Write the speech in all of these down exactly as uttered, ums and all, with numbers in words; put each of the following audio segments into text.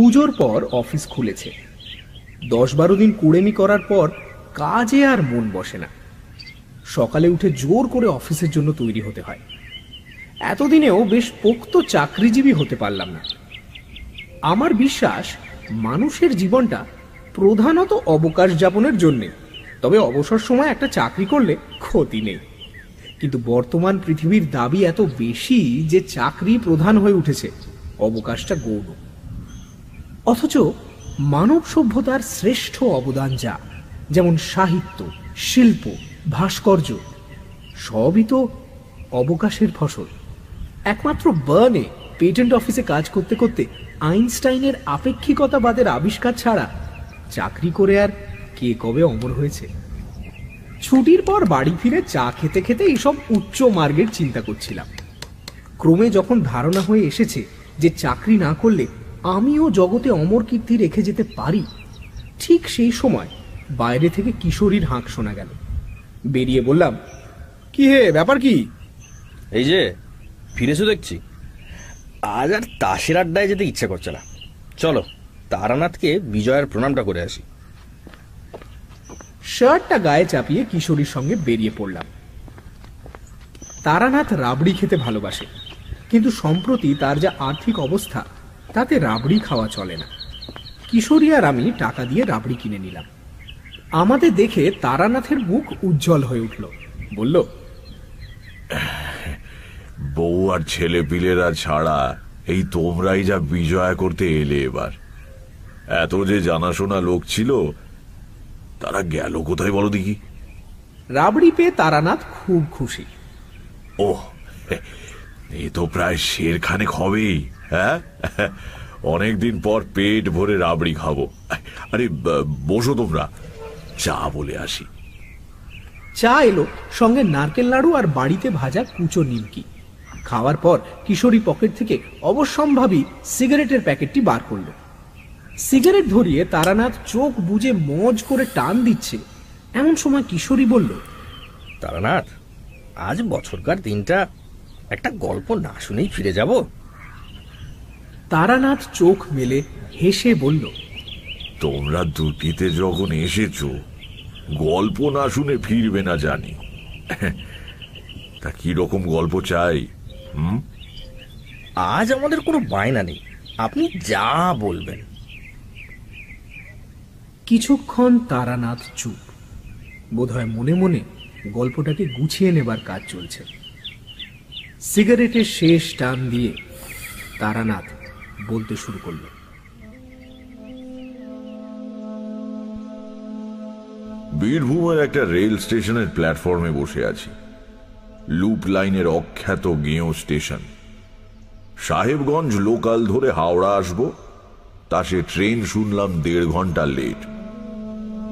পুজোর পর অফিস খুলেছে। দশ বারো দিন কুড়েমি করার পর কাজে আর মন বসে না। সকালে উঠে জোর করে অফিসের জন্য তৈরি হতে হয়। এতদিনেও বেশ পোক্ত চাকরিজীবী হতে পারলাম না। আমার বিশ্বাস মানুষের জীবনটা প্রধানত অবকাশ যাপনের জন্যে, তবে অবসর সময় একটা চাকরি করলে ক্ষতি নেই। কিন্তু বর্তমান পৃথিবীর দাবি এত বেশি যে চাকরি প্রধান হয়ে উঠেছে, অবকাশটা গৌণ। অথচ মানব সভ্যতার শ্রেষ্ঠ অবদান যা, যেমন সাহিত্য, শিল্প, ভাস্কর্য, সবই তো অবকাশের ফসল। একমাত্র বার্নে পেটেন্ট অফিসে কাজ করতে করতে আইনস্টাইনের আপেক্ষিকতাবাদের আবিষ্কার ছাড়া চাকরি করে আর কে কবে অমর হয়েছে। ছুটির পর বাড়ি ফিরে চা খেতে খেতে এইসব উচ্চ মার্গের চিন্তা করছিলাম। ক্রমে যখন ধারণা হয়ে এসেছে যে চাকরি না করলে আমিও জগতে অমর কীর্তি রেখে যেতে পারি, ঠিক সেই সময় বাইরে থেকে কিশোরীর হাঁক শোনা গেল। বেরিয়ে বললাম, কি হে, ব্যাপার কি? এই যে ফিরেছো দেখছি। আজ আর তাসের আড্ডায় যেতে ইচ্ছে করছে না, চলো তারানাথকে বিজয়ের প্রণামটা করে আসি। শার্টটা গায়ে চাপিয়ে কিশোরীর সঙ্গে বেরিয়ে পড়লাম। তারানাথ রাবড়ি খেতে ভালোবাসে, কিন্তু সম্প্রতি তার যা আর্থিক অবস্থা তাতে রাবড়ি খাওয়া চলে না। কিশোরী আর আমি টাকা দিয়ে রাবড়ি কিনে নিলাম। আমাদের দেখে তারানাথের মুখ উজ্জ্বল হয়ে উঠল। বলল, বউ আর ছেলে পিলেরা ছাড়া এই তোমরাই যা বিজয় করতে এলে, এবার এত যে জানাশোনা লোক ছিল তারা গেল কোথায় বলো দেখি? রাবড়ি পেয়ে তারানাথ খুব খুশি। ও, এ তো প্রায় শেরখানেক হবেই। হ্যাঁ, অনেকদিন পর পেট ভরে রাবড়ি খাবো। আরে বসো, তোমরা চা বলে আসি। চা এলো, সঙ্গে নারকেল নাড়ু আর বাড়িতে ভাজা কুচো নিমকি। খাওয়ার পর কিশোরী পকেট থেকে অবশ্যম্ভাবী সিগারেটের প্যাকেটটি বার করল। সিগারেট ধরিয়ে তারানাথ চোখ বুজে মজ করে টান দিচ্ছে, এমন সময় কিশোরী বলল, তারানাথ, আজ বছরকার দিনটা একটা গল্প না শুনেই ফিরে যাব। তারানাথ চোখ মেলে হেসে বলল, তোমরা দুটিতে যখন এসেছো গল্প না শুনে ফিরবে না জানি, তা কি রকম গল্প চাই? হুম, আজ আমাদের কোনো বায়না নেই, আপনি যা বলবেন। কিছুক্ষণ তারানাথ চুপ। বোধহয় মনে মনে গল্পটাকে গুছিয়ে নেবার কাজ চলছে। সিগারেটের শেষ টান দিয়ে তারানাথ বলতে শুরু করল। বীরভূমের একটা রেল স্টেশনের প্ল্যাটফর্মে বসে আছি। লুপ লাইনের অখ্যাত গেঁয়ো স্টেশন। সাহেবগঞ্জ লোকাল ধরে হাওড়া আসবো, তা সে ট্রেন শুনলাম দেড় ঘন্টা লেট।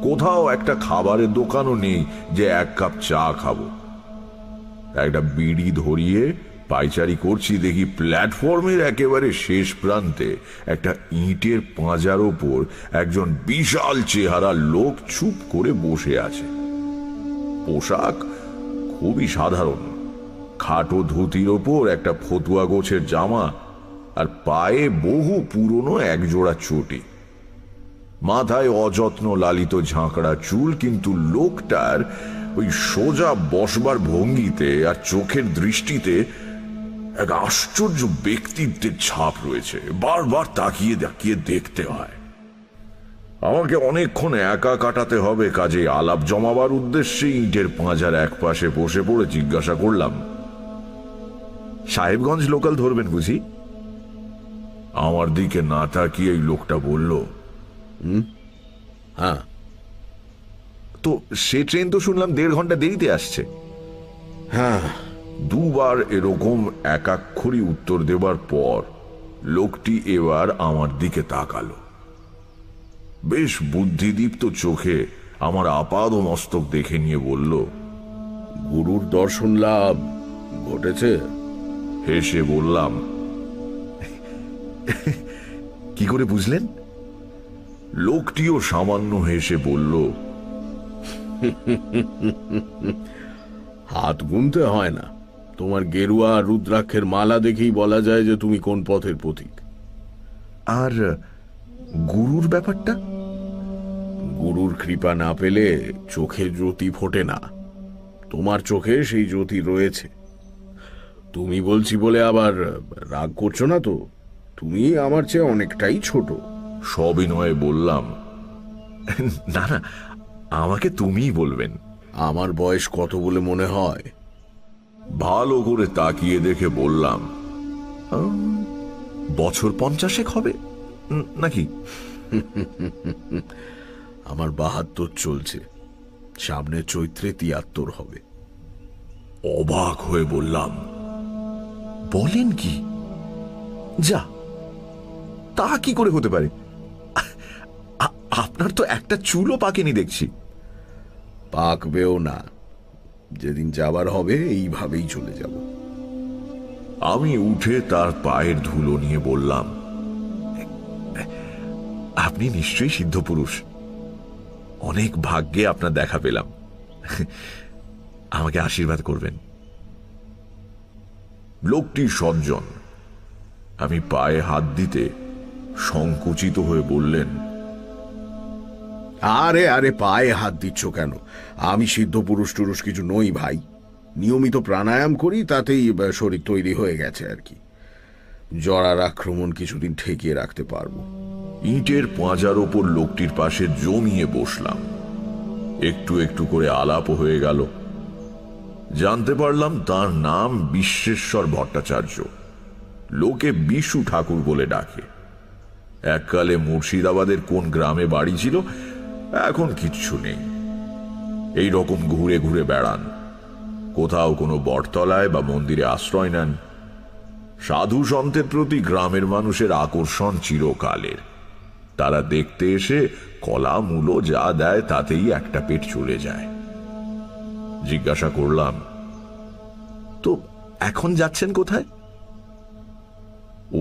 কোথাও একটা খাবারের দোকানও নেই যে এক কাপ চা খাবো। একটা বিড়ি ধরিয়ে পাইচারি করছি, দেখি প্ল্যাটফর্মের একেবারে শেষ প্রান্তে একটা ইটের পাঁজার ওপর একজন বিশাল চেহারা লোক চুপ করে বসে আছে। পোশাক খুবই সাধারণ, খাটো ধুতির ওপর একটা ফতুয়া গোছের জামা আর পায়ে বহু পুরনো একজোড়া চটি, মাথায় অযত্ন লালিত ঝাঁকড়া চুল। কিন্তু লোকটার ওই সোজা বসবার ভঙ্গিতে আর চোখের দৃষ্টিতে এক আশ্চর্য ব্যক্তিত্বের ছাপ রয়েছে, বারবার তাকিয়ে তাকিয়ে দেখতে হয়। আমাকে অনেকক্ষণ একা কাটাতে হবে, কাজে আলাপ জমাবার উদ্দেশ্যে ইটের পাঁজার এক পাশে বসে পড়ে জিজ্ঞাসা করলাম, সাহেবগঞ্জ লোকাল ধরবেন বুঝি? আমার দিকে না তাকিয়ে এই লোকটা বলল, হুম, হ্যাঁ। তো সে ট্রেন তো শুনলাম দেড় ঘন্টা দেরিতে আসছে। হ্যাঁ, দুবার এরকম একাক্ষরই উত্তর দেবার পর লোকটি এবার আমার দিকে তাকালো। বেশ বুদ্ধিদীপ্ত চোখে আমার আপাদ মস্তক দেখে নিয়ে বলল, গুরুর দর্শন লাভ ঘটেছে? হেসে বললাম, কি করে বুঝলেন? লোকটিও সামান্য হেসে বলল, হাত গুনতে হয় না, তোমার গেরুয়া রুদ্রাক্ষের মালা দেখেই বলা যায় যে তুমি কোন পথের পথিক। আর গুরুর ব্যাপারটা? গুরুর কৃপা না পেলে চোখে জ্যোতি ফোটে না। তোমার চোখে সেই জ্যোতি রয়েছে। তুমি বলছি বলে আবার রাগ করছো না তো? তুমি আমার চেয়ে অনেকটাই ছোট। সবিনয়ে বললাম, না না, আমাকে তুমিই বলবেন। আমার বয়স কত বলে মনে হয়? ভালো করে তাকিয়ে দেখে বললাম, বছর পঞ্চাশেক হবে নাকি? আমার বাহাত্তর চলছে, সামনে চৈত্রে তিয়াত্তর হবে। অবাক হয়ে বললাম, বলেন কি? যা, তা কি করে হতে পারে? আপনার তো একটা চুলও পাকেনি দেখছি। পাকবেও না, যেদিন যাবার হবে এইভাবেই চলে যাব। আমি উঠে তার পায়ের ধুলো নিয়ে বললাম, আপনি নিশ্চয়ই সিদ্ধ পুরুষ, অনেক ভাগ্যে আপনার দেখা পেলাম, আমাকে আশীর্বাদ করবেন। লোকটি সজ্জন। আমি পায়ে হাত দিতে সংকুচিত হয়ে বললেন, আরে আরে, পায়ে হাত দিচ্ছ কেন? আমি সিদ্ধ পুরুষ টুরুষ কিছু নই ভাই, নিয়মিত প্রাণায়াম করি, তাতেই শরীর তৈরি হয়ে গেছে আর কি। জরার আক্রমণ কিছুদিন ঠেকিয়ে রাখতে পারবো। ইটের পাঁজার ওপর লোকটির পাশে জমিয়ে বসলাম। একটু একটু করে আলাপ হয়ে গেল। জানতে পারলাম তার নাম বিশ্বেশ্বর ভট্টাচার্য, লোকে বিশু ঠাকুর বলে ডাকে। এককালে মুর্শিদাবাদের কোন গ্রামে বাড়ি ছিল, এখন কিচ্ছু নেই। এই রকম ঘুরে ঘুরে বেড়ান, কোথাও কোনো বটতলায় বা মন্দিরে আশ্রয় নেন। সাধু সন্তের প্রতি গ্রামের মানুষের আকর্ষণ চিরকালের। তারা দেখতে এসে কলা মূলো যা দেয় তাতেই একটা পেট চলে যায়। জিজ্ঞাসা করলাম, তো এখন যাচ্ছেন কোথায়?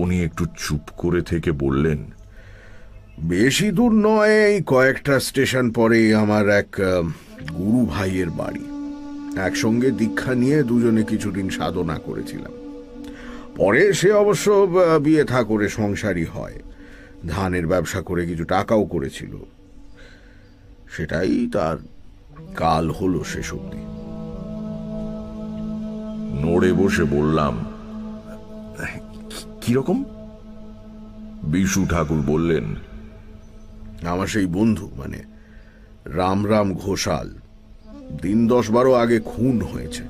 উনি একটু চুপ করে থেকে বললেন, বেশি দূর নয়, কয়েকটা স্টেশন পরে আমার এক গুরু ভাইয়ের বাড়ি। একসঙ্গে দীক্ষা নিয়ে দুজনে কিছুদিন সাধনা করেছিলাম। পরে সে অবশ্য বিয়ে থা করে সংসারী হয়, ধানের ব্যবসা করে কিছু টাকাও করেছিল। সেটাই তার কাল হলো শেষ অবধি। নড়ে বসে বললাম, কিরকম? বিশু ঠাকুর বললেন, আমার সেই বন্ধু, মানে রামরাম ঘোষাল, দিন দশ বারো আগে খুন হয়েছে।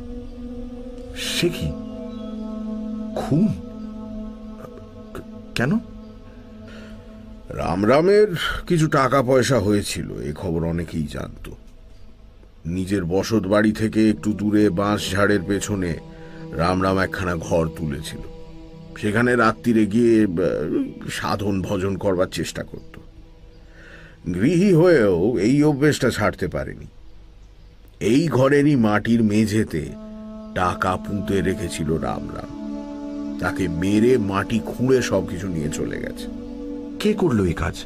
সে কি খুন? কেন? রামরামের কিছু টাকা পয়সা হয়েছিল, এ খবর অনেকেই জানত। নিজের বসত বাড়ি থেকে একটু দূরে বাঁশ ঝাড়ের পেছনে রামরাম একখানা ঘর তুলেছিল। সেখানে রাত্রিরে গিয়ে সাধন ভজন করবার চেষ্টা করত। গৃহী হয়েও এই অভ্যেসটা ছাড়তে পারেনি। এই ঘরেরই মাটির মেঝেতে টাকা পুঁতে রেখেছিল রামরাম। তাকে মেরে মাটি খুঁড়ে সবকিছু নিয়ে চলে গেছে। কে করলো এই কাজ?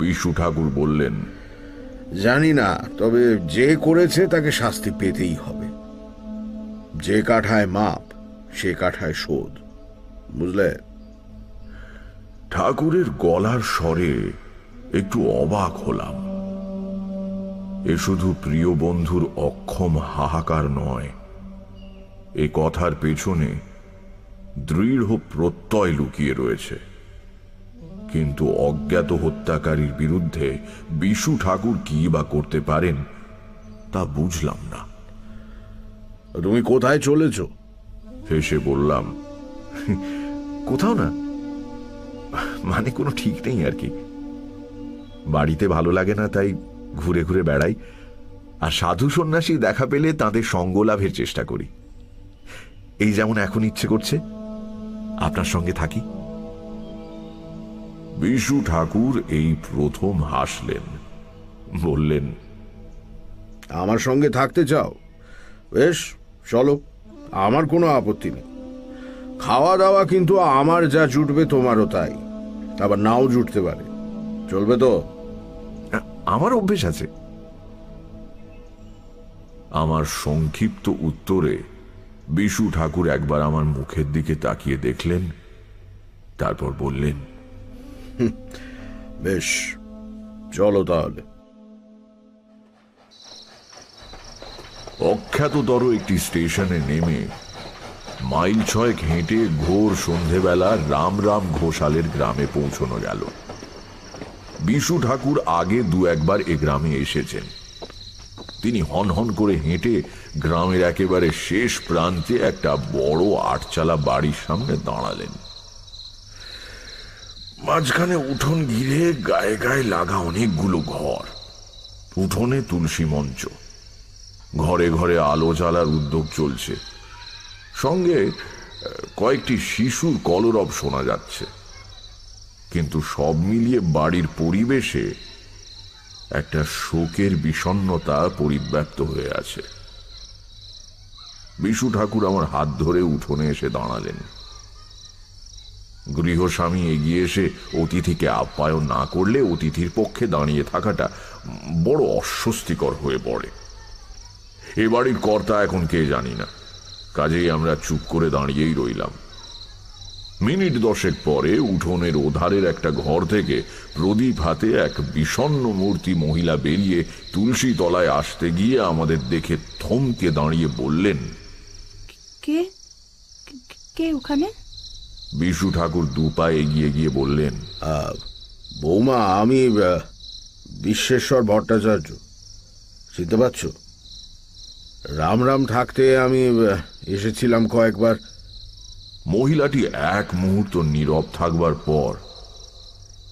বিশু ঠাকুর বললেন, জানি না, তবে যে করেছে তাকে শাস্তি পেতেই হবে। যে কাঠায় মাপ, সে কাঠায় শোধ, বুঝলে? ঠাকুরের গলার স্বরে একটু অবাক হলাম। এ শুধু প্রিয় বন্ধুর অক্ষম হাহাকার নয়, এ কথার পেছনে দৃঢ় প্রত্যয় লুকিয়ে রয়েছে। কিন্তু অজ্ঞাত হত্যাকারীর বিরুদ্ধে বিশু ঠাকুর কি বা করতে পারেন তা বুঝলাম না। তুমি কোথায় চলেছ? হেসে বললাম, কোথাও না, মানে কোনো ঠিক নেই আর কি। বাড়িতে ভালো লাগে না, তাই ঘুরে ঘুরে বেড়াই, আর সাধু সন্ন্যাসী দেখা পেলে তাঁদের সঙ্গ লাভের চেষ্টা করি। এই যেমন এখন ইচ্ছে করছে আপনার সঙ্গে থাকি। বিশু ঠাকুর এই প্রথম হাসলেন, বললেন, আমার সঙ্গে থাকতে চাও? বেশ, চলো, আমার কোনো আপত্তি নেই। খাওয়া দাওয়া কিন্তু আমার যা জুটবে তোমারও তাই, আবার নাও জুটতে পারে। চলবে তো? আমার অভ্যেস আছে। আমার সংক্ষিপ্ত উত্তরে বিশু ঠাকুর একবার আমার মুখের দিকে তাকিয়ে দেখলেন, তারপর বললেন, বেশ, চলো তাহলে। অখ্যাততর একটি স্টেশনে নেমে মাইল ছয়েক হেঁটে ঘোর সন্ধেবেলা রামরাম ঘোষালের গ্রামে পৌঁছানো গেল। বিশু ঠাকুর আগে দু একবার এ গ্রামে এসেছেন। তিনি হনহন করে হেঁটে গ্রামের একেবারে শেষ প্রান্তে একটা বড় আটচালা বাড়ির সামনে দাঁড়ালেন। মাঝখানে উঠোন ঘিরে গায়ে গায়ে লাগা অনেকগুলো ঘর, উঠোনে তুলসী মঞ্চ, ঘরে ঘরে আলো জ্বালার উদ্যোগ চলছে, সঙ্গে কয়েকটি শিশুর কলরব শোনা যাচ্ছে। কিন্তু সব মিলিয়ে বাড়ির পরিবেশে একটা শোকের বিষণ্ণতা পরিব্যাপ্ত হয়ে আছে। বিশু ঠাকুর আমার হাত ধরে উঠোনে এসে দাঁড়ালেন। গৃহস্বামী এগিয়ে এসে অতিথিকে আপ্যায়ন না করলে অতিথির পক্ষে দাঁড়িয়ে থাকাটা বড় অস্বস্তিকর হয়ে পড়ে। এ বাড়ির কর্তা এখন কে জানি না, কাজেই আমরা চুপ করে দাঁড়িয়েই রইলাম। মিনিট দশেক পরে উঠোনের ওধারের একটা ঘর থেকে প্রদীপ হাতে এক বিষণ্ণ মূর্তি মহিলা বেরিয়ে তুলসী তলায় আসতে গিয়ে আমাদের দেখে থমকে দাঁড়িয়ে বললেন, কে কে ওখানে? বিশু ঠাকুর দুপা এগিয়ে গিয়ে বললেন, বৌমা, আমি বিশ্বেশ্বর ভট্টাচার্য, চিনতে পারছ? রাম রাম থাকতে আমি এসেছিলাম কয়েকবার। মহিলাটি এক মুহূর্ত নীরব থাকবার পর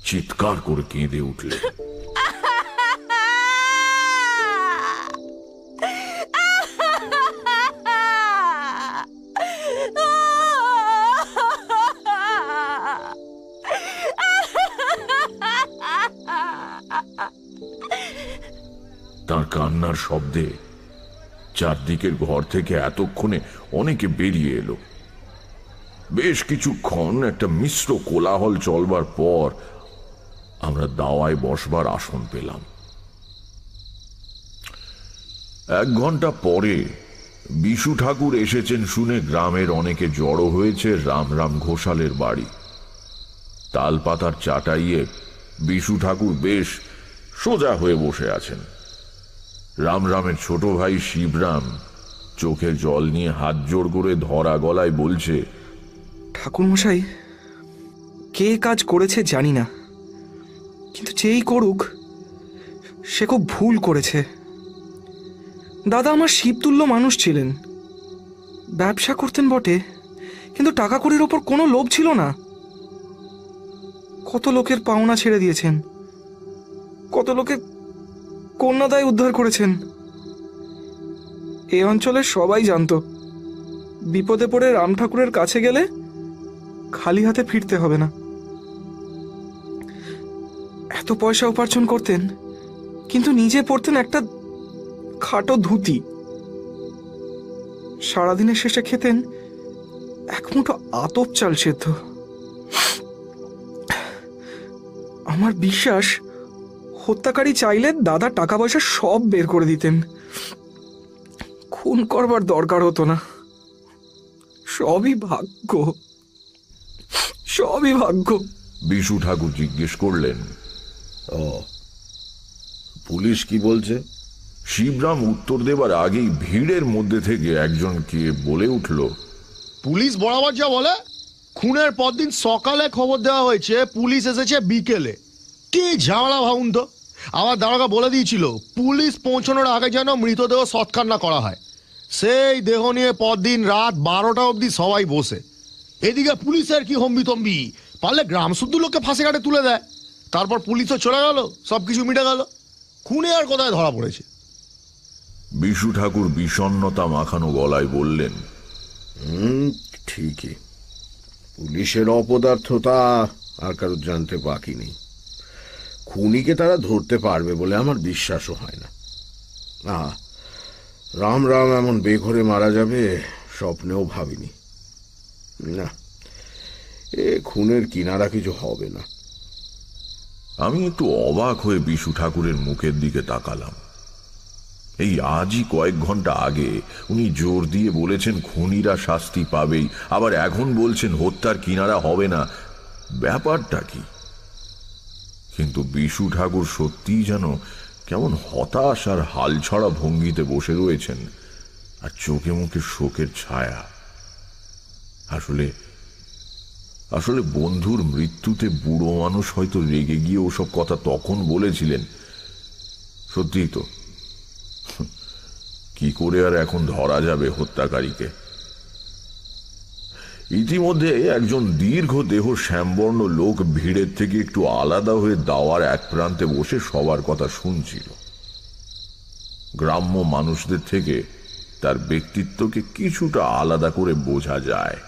চিৎকার করে কেঁদে উঠলেন। তার কান্নার শব্দে চারদিকের ঘর থেকে এতক্ষণে অনেকে বেরিয়ে এলো। বেশ কিছুক্ষণ একটা মিশ্র কোলাহল চলবার পর আমরা দাওয়ায় বসবার আসন পেলাম। এক ঘন্টা পরে বিশু ঠাকুর এসেছেন শুনে গ্রামের অনেকে জড়ো হয়েছে রামরাম ঘোষালের বাড়ি। তালপাতার চাটাইয়ে বিশু ঠাকুর বেশ সোজা হয়ে বসে আছেন। রামরামের ছোট ভাই শিবরাম চোখে জল নিয়ে হাত জোড় করে ধরা গলায় বলছে, ঠাকুরমশাই, কে কাজ করেছে জানি না, কিন্তু যেই করুক সে খুব ভুল করেছে। দাদা আমার শিবতুল্য মানুষ ছিলেন, ব্যবসা করতেন বটে, কিন্তু টাকা কড়ির ওপর কোনো লোভ ছিল না। কত লোকের পাওনা ছেড়ে দিয়েছেন, কত লোকের কন্যাদায় উদ্ধার করেছেন। এই অঞ্চলের সবাই জানত বিপদে পড়ে রাম ঠাকুরের কাছে গেলে খালি হাতে ফিরতে হবে না। এত পয়সা উপার্জন করতেন, কিন্তু নিজে পড়তেন একটা খাটো ধুতি, সারাদিনের শেষে খেতেন এক মুঠো আতপ চাল সেদ্ধ। আমার বিশ্বাস হত্যাকারী চাইলে দাদা টাকা পয়সা সব বের করে দিতেন, খুন করবার দরকার হতো না। সবই ভাগ্য, সবই ভাগ্য। বিশু ঠাকুর জিজ্ঞেস করলেন, ও পুলিশ কি বলছে? শিবরাম উত্তর দেবার আগেই ভিড়ের মধ্যে থেকে একজনকে বলে উঠল, পুলিশ বরাবর যা বলে, খুনের পরদিন সকালে খবর দেওয়া হয়েছে, পুলিশ এসেছে বিকেলে। কি ঝামেলা ভাবুন তো! আমার দারোগা বলে দিয়েছিল পুলিশ পৌঁছানোর আগে যেন মৃতদেহ সৎকার না করা হয়। সেই দেহ নিয়ে পরদিন রাত বারোটা অবধি সবাই বসে। এদিকে পুলিশের কি হম্বিতম্বি, পারলে গ্রাম শুদ্ধ লোককে ফাঁসি কাটে তুলে দেয়। তারপর পুলিশও চলে গেল, সব কিছু মিটে গেল, খুনে আর কোথায় ধরা পড়েছে। বিশু ঠাকুর বিষণ্ণতা মাখানো গলায় বললেন, হুম, ঠিকই, পুলিশের অপদার্থতা আর কারোর জানতে বাকি নেই। খুনিকে তারা ধরতে পারবে বলে আমার বিশ্বাসও হয় না। আহ, রাম রাম এমন বেঘরে মারা যাবে স্বপ্নেও ভাবিনি। না, এ খুনের কিনারা কিছু হবে না। আমি একটু অবাক হয়ে বিশু ঠাকুরের মুখের দিকে তাকালাম। এই আজই কয়েক ঘন্টা আগে উনি জোর দিয়ে বলেছেন খুনিরা শাস্তি পাবেই, আবার এখন বলছেন হত্যার কিনারা হবে না। ব্যাপারটা কি? কিন্তু বিশু ঠাকুর সত্যিই যেন কেমন হতাশ আর হালছড়া ভঙ্গিতে বসে রয়েছেন, আর চোখে মুখে শোকের ছায়া। আসলে আসলে বন্ধুর মৃত্যুতে বুড়ো মানুষ হয়তো রেগে গিয়ে ওসব কথা তখন বলেছিলেন। সত্যিই তো, কি করে আর এখন ধরা যাবে হত্যাকারীকে। ইতিমধ্যে একজন দীর্ঘ দেহ শ্যামবর্ণ লোক ভিড়ের থেকে একটু আলাদা হয়ে দাওয়ার এক প্রান্তে বসে সবার কথা শুনছিল। গ্রাম্য মানুষদের থেকে তার ব্যক্তিত্বকে কিছুটা আলাদা করে বোঝা যায়।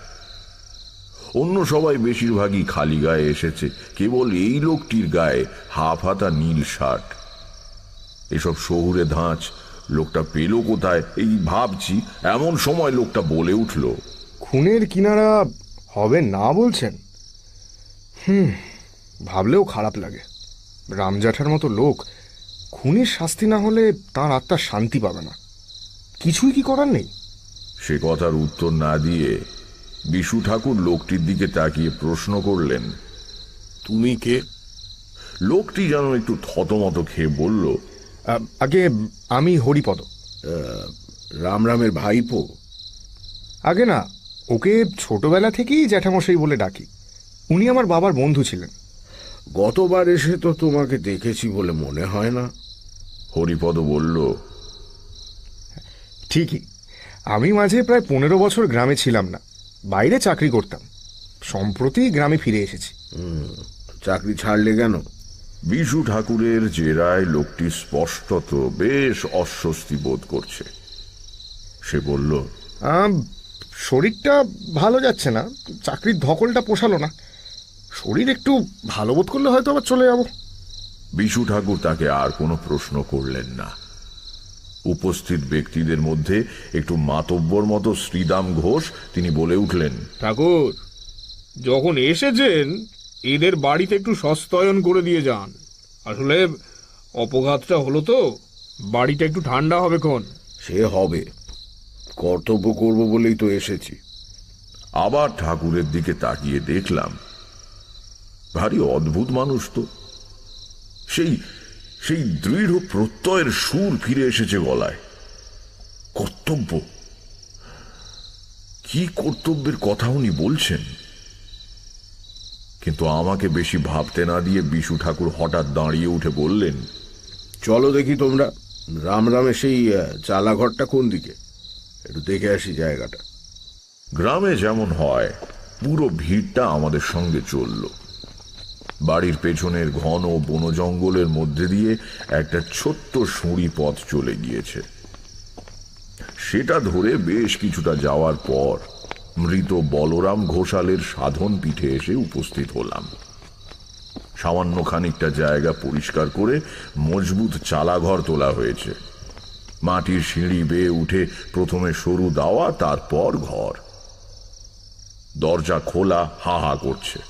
অন্য সবাই বেশিরভাগই খালি গায়ে এসেছে, কেবল এই লোকটির গায়ে হাফ হাতা নীল শার্ট। এসব শহুরে ধাঁচ লোকটা পেল কোথায় এই ভাবছি, এমন সময় লোকটা বলে উঠল, খুনের কিনারা হবে না বলছেন? হুম, ভাবলেও খারাপ লাগে। রামজাঠার মতো লোক খুনের শাস্তি না হলে তার আত্মা শান্তি পাবে না। কিছুই কি করার নেই? সে কথার উত্তর না দিয়ে বিশু ঠাকুর লোকটির দিকে তাকিয়ে প্রশ্ন করলেন, তুমি কে? লোকটি যেন একটু থতমত খেয়ে বলল, আগে আমি হরিপদ, রামরামের ভাইপো। আগে না, ওকে ছোটবেলা থেকেই জ্যাঠামশাই বলে ডাকি। উনি আমার বাবার বন্ধু ছিলেন। গতবার এসে তো তোমাকে দেখেছি বলে মনে হয় না। হরিপদ বলল, ঠিকই, আমি মাঝে প্রায় পনেরো বছর গ্রামে ছিলাম না, বাইরে চাকরি করতাম। সম্প্রতি গ্রামে ফিরে এসেছি। চাকরি ছাড়লে কেন? বিশু ঠাকুরের জেরায় লোকটি স্পষ্টত বেশ অস্বস্তি বোধ করছে। সে বলল, শরীরটা ভালো যাচ্ছে না, চাকরির ধকলটা পোষালো না। শরীর একটু ভালো বোধ করলে হয়তো আবার চলে যাব। বিশু ঠাকুর তাকে আর কোনো প্রশ্ন করলেন না। উপস্থিত ব্যক্তিদের মধ্যে একটু মাতব্বর মতো শ্রীদাম ঘোষ, তিনি বলে উঠলেন, ঠাকুর যখন এসেছেন এদের বাড়িতে একটু সস্তয়ন করে দিয়ে যান। আসলে অপঘাতটা হলো তো, বাড়িটা একটু ঠান্ডা হবে। কোন সে হবে, কর্তব্য করব বলেই তো এসেছি। আবার ঠাকুরের দিকে তাকিয়ে দেখলাম, ভারী অদ্ভুত মানুষ তো। সেই সেই দৃঢ় প্রত্যয়ের সুর ফিরে এসেছে গলায়। কর্তব্য, কি কর্তব্যের কথা উনি বলছেন? কিন্তু আমাকে বেশি ভাবতে না দিয়ে বিশু ঠাকুর হঠাৎ দাঁড়িয়ে উঠে বললেন, চলো দেখি তোমরা, রামরামে সেই চালাঘরটা কোন দিকে, একটু দেখে আসি জায়গাটা। গ্রামে যেমন হয় পুরো ভিড়টা আমাদের সঙ্গে চলল। বাড়ির পেছনের ঘন বন জঙ্গলের মধ্যে দিয়ে একটা ছোট্ট সুঁড়ি পথ চলে গিয়েছে। সেটা ধরে বেশ কিছুটা যাওয়ার পর মৃত বলরাম ঘোষালের সাধন পিঠে এসে উপস্থিত হলাম। সামান্য খানিকটা জায়গা পরিষ্কার করে মজবুত চালাঘর তোলা হয়েছে। মাটির সিঁড়ি বেয়ে উঠে প্রথমে সরু দাওয়া, তারপর ঘর। দরজা খোলা, হা হা করছে।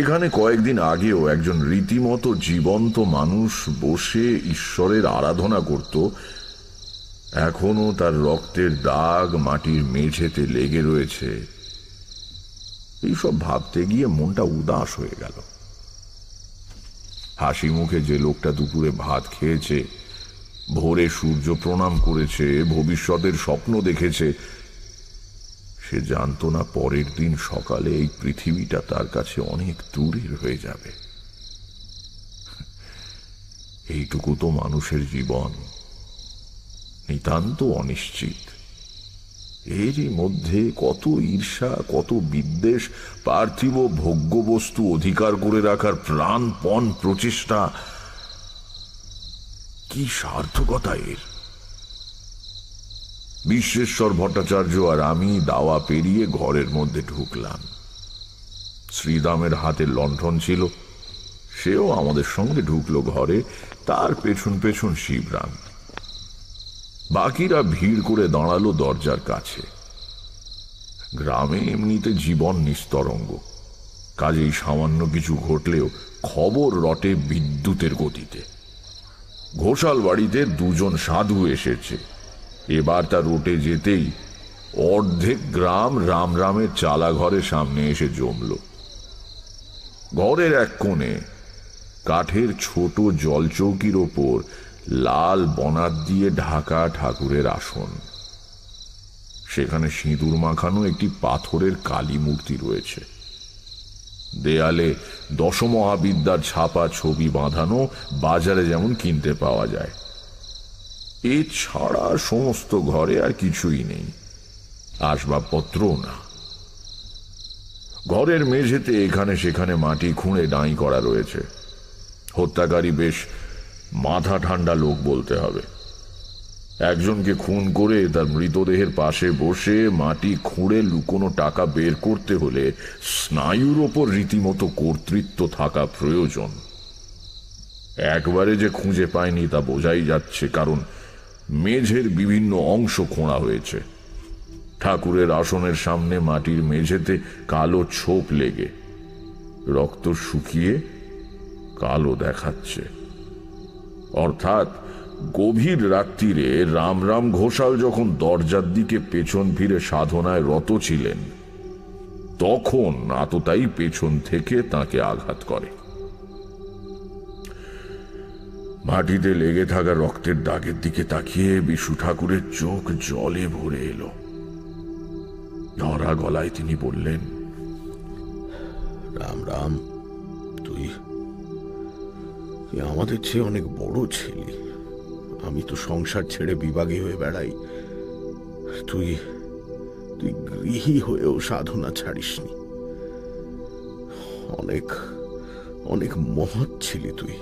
এখানে কয়েকদিন আগেও একজন রীতিমতো জীবন্ত মানুষ বসে ঈশ্বরের আরাধনা করত। এখনো তার রক্তের দাগ মাটির মেঝেতে লেগে রয়েছে। এইসব ভাবতে গিয়ে মনটা উদাস হয়ে গেল। হাসি মুখে যে লোকটা দুপুরে ভাত খেয়েছে, ভোরে সূর্য প্রণাম করেছে, ভবিষ্যতের স্বপ্ন দেখেছে, সে জানত না পরের দিন সকালে এই পৃথিবীটা তার কাছে অনেক দূরের হয়ে যাবে। এইটুকু তো মানুষের জীবন, নিতান্ত অনিশ্চিত। এরই মধ্যে কত ঈর্ষা, কত বিদ্বেষ, পার্থিব ভোগ্যবস্তু অধিকার করে রাখার প্রাণপণ প্রচেষ্টা। কি সার্থকতা এর! বিশ্বেশ্বর ভট্টাচার্য আর আমি দাওয়া পেরিয়ে ঘরের মধ্যে ঢুকলাম। শ্রীদামের হাতে লণ্ঠন ছিল, সেও আমাদের সঙ্গে ঢুকলো ঘরে, তার পেছন পেছন শিবরাম। বাকিরা ভিড় করে দাঁড়ালো দরজার কাছে। গ্রামে এমনিতে জীবন নিস্তরঙ্গ, কাজেই সামান্য কিছু ঘটলেও খবর রটে বিদ্যুতের গতিতে। ঘোষাল বাড়িতে দুজন সাধু এসেছে। এবার তার রোটে যেতেই অর্ধেক গ্রাম রামরামের চালা ঘরের সামনে এসে জমল। ঘরের এক কোণে কাঠের ছোট জলচৌকির ওপর লাল বনাত দিয়ে ঢাকা ঠাকুরের আসন। সেখানে সিঁদুর মাখানো একটি পাথরের কালী মূর্তি রয়েছে। দেয়ালে দশমহাবিদ্যার ছাপা ছবি বাঁধানো, বাজারে যেমন কিনতে পাওয়া যায়। এছাড়া সমস্ত ঘরে আর কিছুই নেই, আসবাবপত্র না। ঘরের মেঝেতে এখানে সেখানে মাটি খুঁড়ে ডাঁই করা রয়েছে। হত্যাকারী বেশ মাথা ঠান্ডা লোক বলতে হবে। একজনকে খুন করে তার মৃতদেহের পাশে বসে মাটি খুঁড়ে লুকোনো টাকা বের করতে হলে স্নায়ুর ওপর রীতিমতো কর্তৃত্ব থাকা প্রয়োজন। একবারে যে খুঁজে পায়নি তা বোঝাই যাচ্ছে, কারণ মেঝের বিভিন্ন অংশ খোঁড়া হয়েছে। ঠাকুরের আসনের সামনে মাটির মেঝেতে কালো ছোপ লেগে রক্ত শুকিয়ে কালো দেখাচ্ছে। অর্থাৎ গভীর রাত্রিরে রামরাম ঘোষাল যখন দরজার দিকে পেছন ফিরে সাধনায় রত ছিলেন, তখন আততায়ী পেছন থেকে তাকে আঘাত করে। মাটিতে লেগে থাকা রক্তের দাগের দিকে তাকিয়ে বিশু ঠাকুরের চোখ জলে ভরে এলো। ধরা গলায় তিনি বললেন, রাম রাম, তুই আমাদের চেয়ে অনেক বড় ছেলে। আমি তো সংসার ছেড়ে বিভাগী হয়ে বেড়াই, তুই তুই গৃহী হয়েও সাধনা ছাড়িসনি। অনেক অনেক মহৎ ছিলি তুই।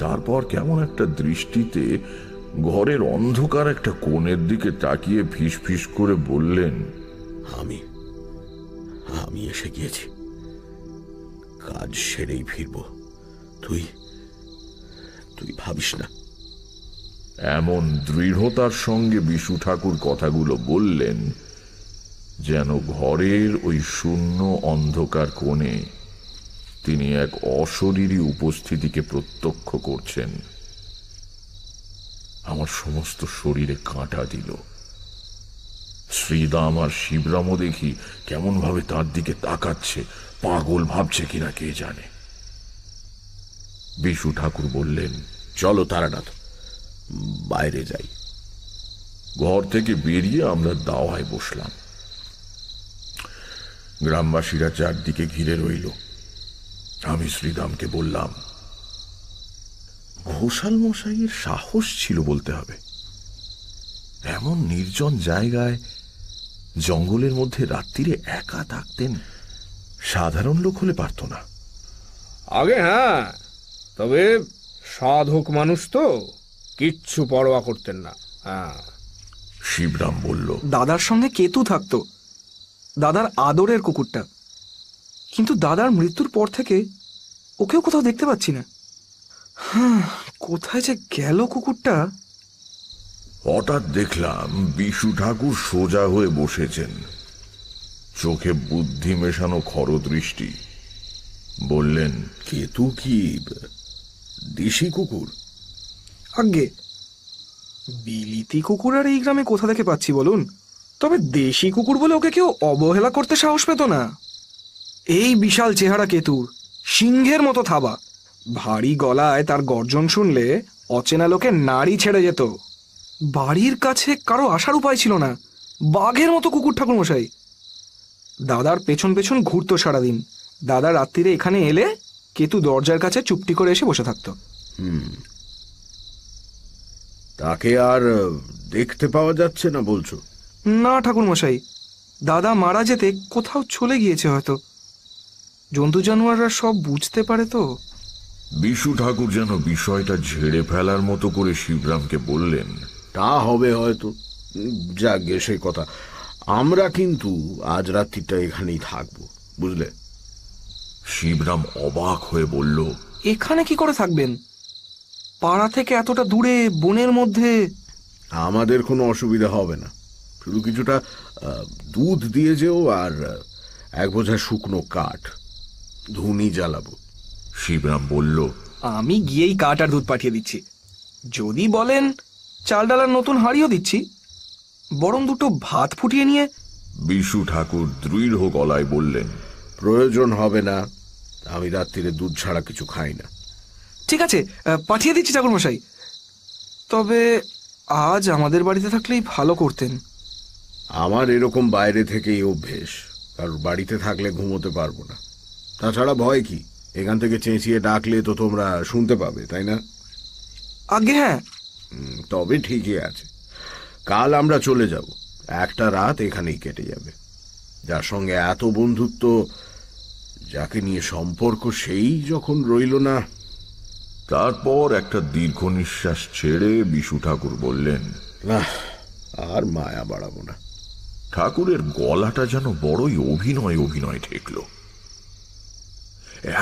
তারপর কেমন একটা দৃষ্টিতে ঘরের অন্ধকার একটা কোণের দিকে তাকিয়ে ফিস ফিস করে বললেন, আমি আমি এসে গিয়েছি, কাজ সেরেই ফিরব, তুই তুই ভাবিস না। এমন দৃঢ়তার সঙ্গে বিশু ঠাকুর কথাগুলো বললেন যেন ঘরের ওই শূন্য অন্ধকার কোণে তিনি এক অশরীরী উপস্থিতিকে প্রত্যক্ষ করছেন। আমার সমস্ত শরীরে কাঁটা দিল। শ্রীদাম আর শিবরামও দেখি কেমন ভাবে তার দিকে তাকাচ্ছে, পাগল ভাবছে কিনা কে জানে। বিশু ঠাকুর বললেন, চলো তারানাথ, বাইরে যাই। ঘর থেকে বেরিয়ে আমরা দাওয়ায় বসলাম। গ্রামবাসীরা চারদিকে ঘিরে রইল। আমি শ্রীদামকে বললাম, ঘোষাল মশাইয়ের সাহস ছিল বলতে হবে, এমন নির্জন জায়গায় জঙ্গলের মধ্যে রাত্রিরে একা থাকতেন। সাধারণ লোক হলে পারত না। আগে হ্যাঁ, তবে সাধক মানুষ তো কিচ্ছু পরোয়া করতেন না। শিবরাম বলল, দাদার সঙ্গে কেতু থাকতো, দাদার আদরের কুকুরটা। কিন্তু দাদার মৃত্যুর পর থেকে ওকেও কোথাও দেখতে পাচ্ছি না। হ্যাঁ, কোথায় যে গেল কুকুরটা। হঠাৎ দেখলাম বিশু ঠাকুর সোজা হয়ে বসেছেন, চোখে বুদ্ধি মেশানো খরদৃষ্টি। বললেন, কেতু কি দেশি কুকুর? আগে বিলিতি কুকুর আর এই গ্রামে কোথা থেকে পাচ্ছি বলুন। তবে দেশি কুকুর বলে ওকে কেউ অবহেলা করতে সাহস পেত না। এই বিশাল চেহারা কেতুর, সিংহের মতো থাবা, ভারী গলায় তার গর্জন শুনলে অচেনা লোকে নাড়ি ছেড়ে যেত। বাড়ির কাছে কারো আসার উপায় ছিল না। বাঘের মতো কুকুর ঠাকুরমশাই। দাদার পেছন পেছন ঘুরতো সারাদিন। দাদা রাত্রিরে এখানে এলে কেতু দরজার কাছে চুপটি করে এসে বসে থাকত। হুম, তাকে আর দেখতে পাওয়া যাচ্ছে না বলছো? না ঠাকুরমশাই, দাদা মারা যেতে কোথাও চলে গিয়েছে হয়তো। জন্তু জানোয়াররা সব বুঝতে পারে তো। বিশু ঠাকুর যেন বিষয়টা ঝেড়ে ফেলার মতো করে শিবরামকে বললেন, তা হবে হয়তো, যাকগে সেই কথা। আমরা কিন্তু আজ রাত্রিটা এখানেই থাকবো, বুঝলে? শিবরাম অবাক হয়ে বলল, এখানে কি করে থাকবেন? পাড়া থেকে এতটা দূরে, বনের মধ্যে। আমাদের কোনো অসুবিধা হবে না, শুধু কিছুটা দুধ দিয়ে যেও আর এক বোঝা শুকনো কাঠ, ধুনি জ্বালাবো। শিবরাম বলল, আমি গিয়েই কাঠ আর দুধ পাঠিয়ে দিচ্ছি। যদি বলেন চাল ডালার নতুন হাড়িও দিচ্ছি, বরং দুটো ভাত ফুটিয়ে নিয়ে। বিশু ঠাকুর দৃঢ় গলায় বললেন, প্রয়োজন হবে না, আমি রাত্রিরে দুধ ছাড়া কিছু খাই না। ঠিক আছে, পাঠিয়ে দিচ্ছি ঠাকুর মশাই। তবে আজ আমাদের বাড়িতে থাকলেই ভালো করতেন। আমার এরকম বাইরে থেকেই অভ্যেস, কারণ বাড়িতে থাকলে ঘুমোতে পারবো না। তাছাড়া ভয় কি, এখান থেকে চেঁচিয়ে ডাকলে তো তোমরা শুনতে পাবে, তাই না? আগে হ্যাঁ। তবে ঠিকই আছে, কাল আমরা চলে যাব, একটা রাত এখানেই কেটে যাবে। যার সঙ্গে এত বন্ধুত্ব, যাকে নিয়ে সম্পর্ক, সেই যখন রইল না। তারপর একটা দীর্ঘ নিঃশ্বাস ছেড়ে বিশু ঠাকুর বললেন, না আর মায়া বাড়াবো না। ঠাকুরের গলাটা যেন বড়ই অভিনয় অভিনয় ঠেকল।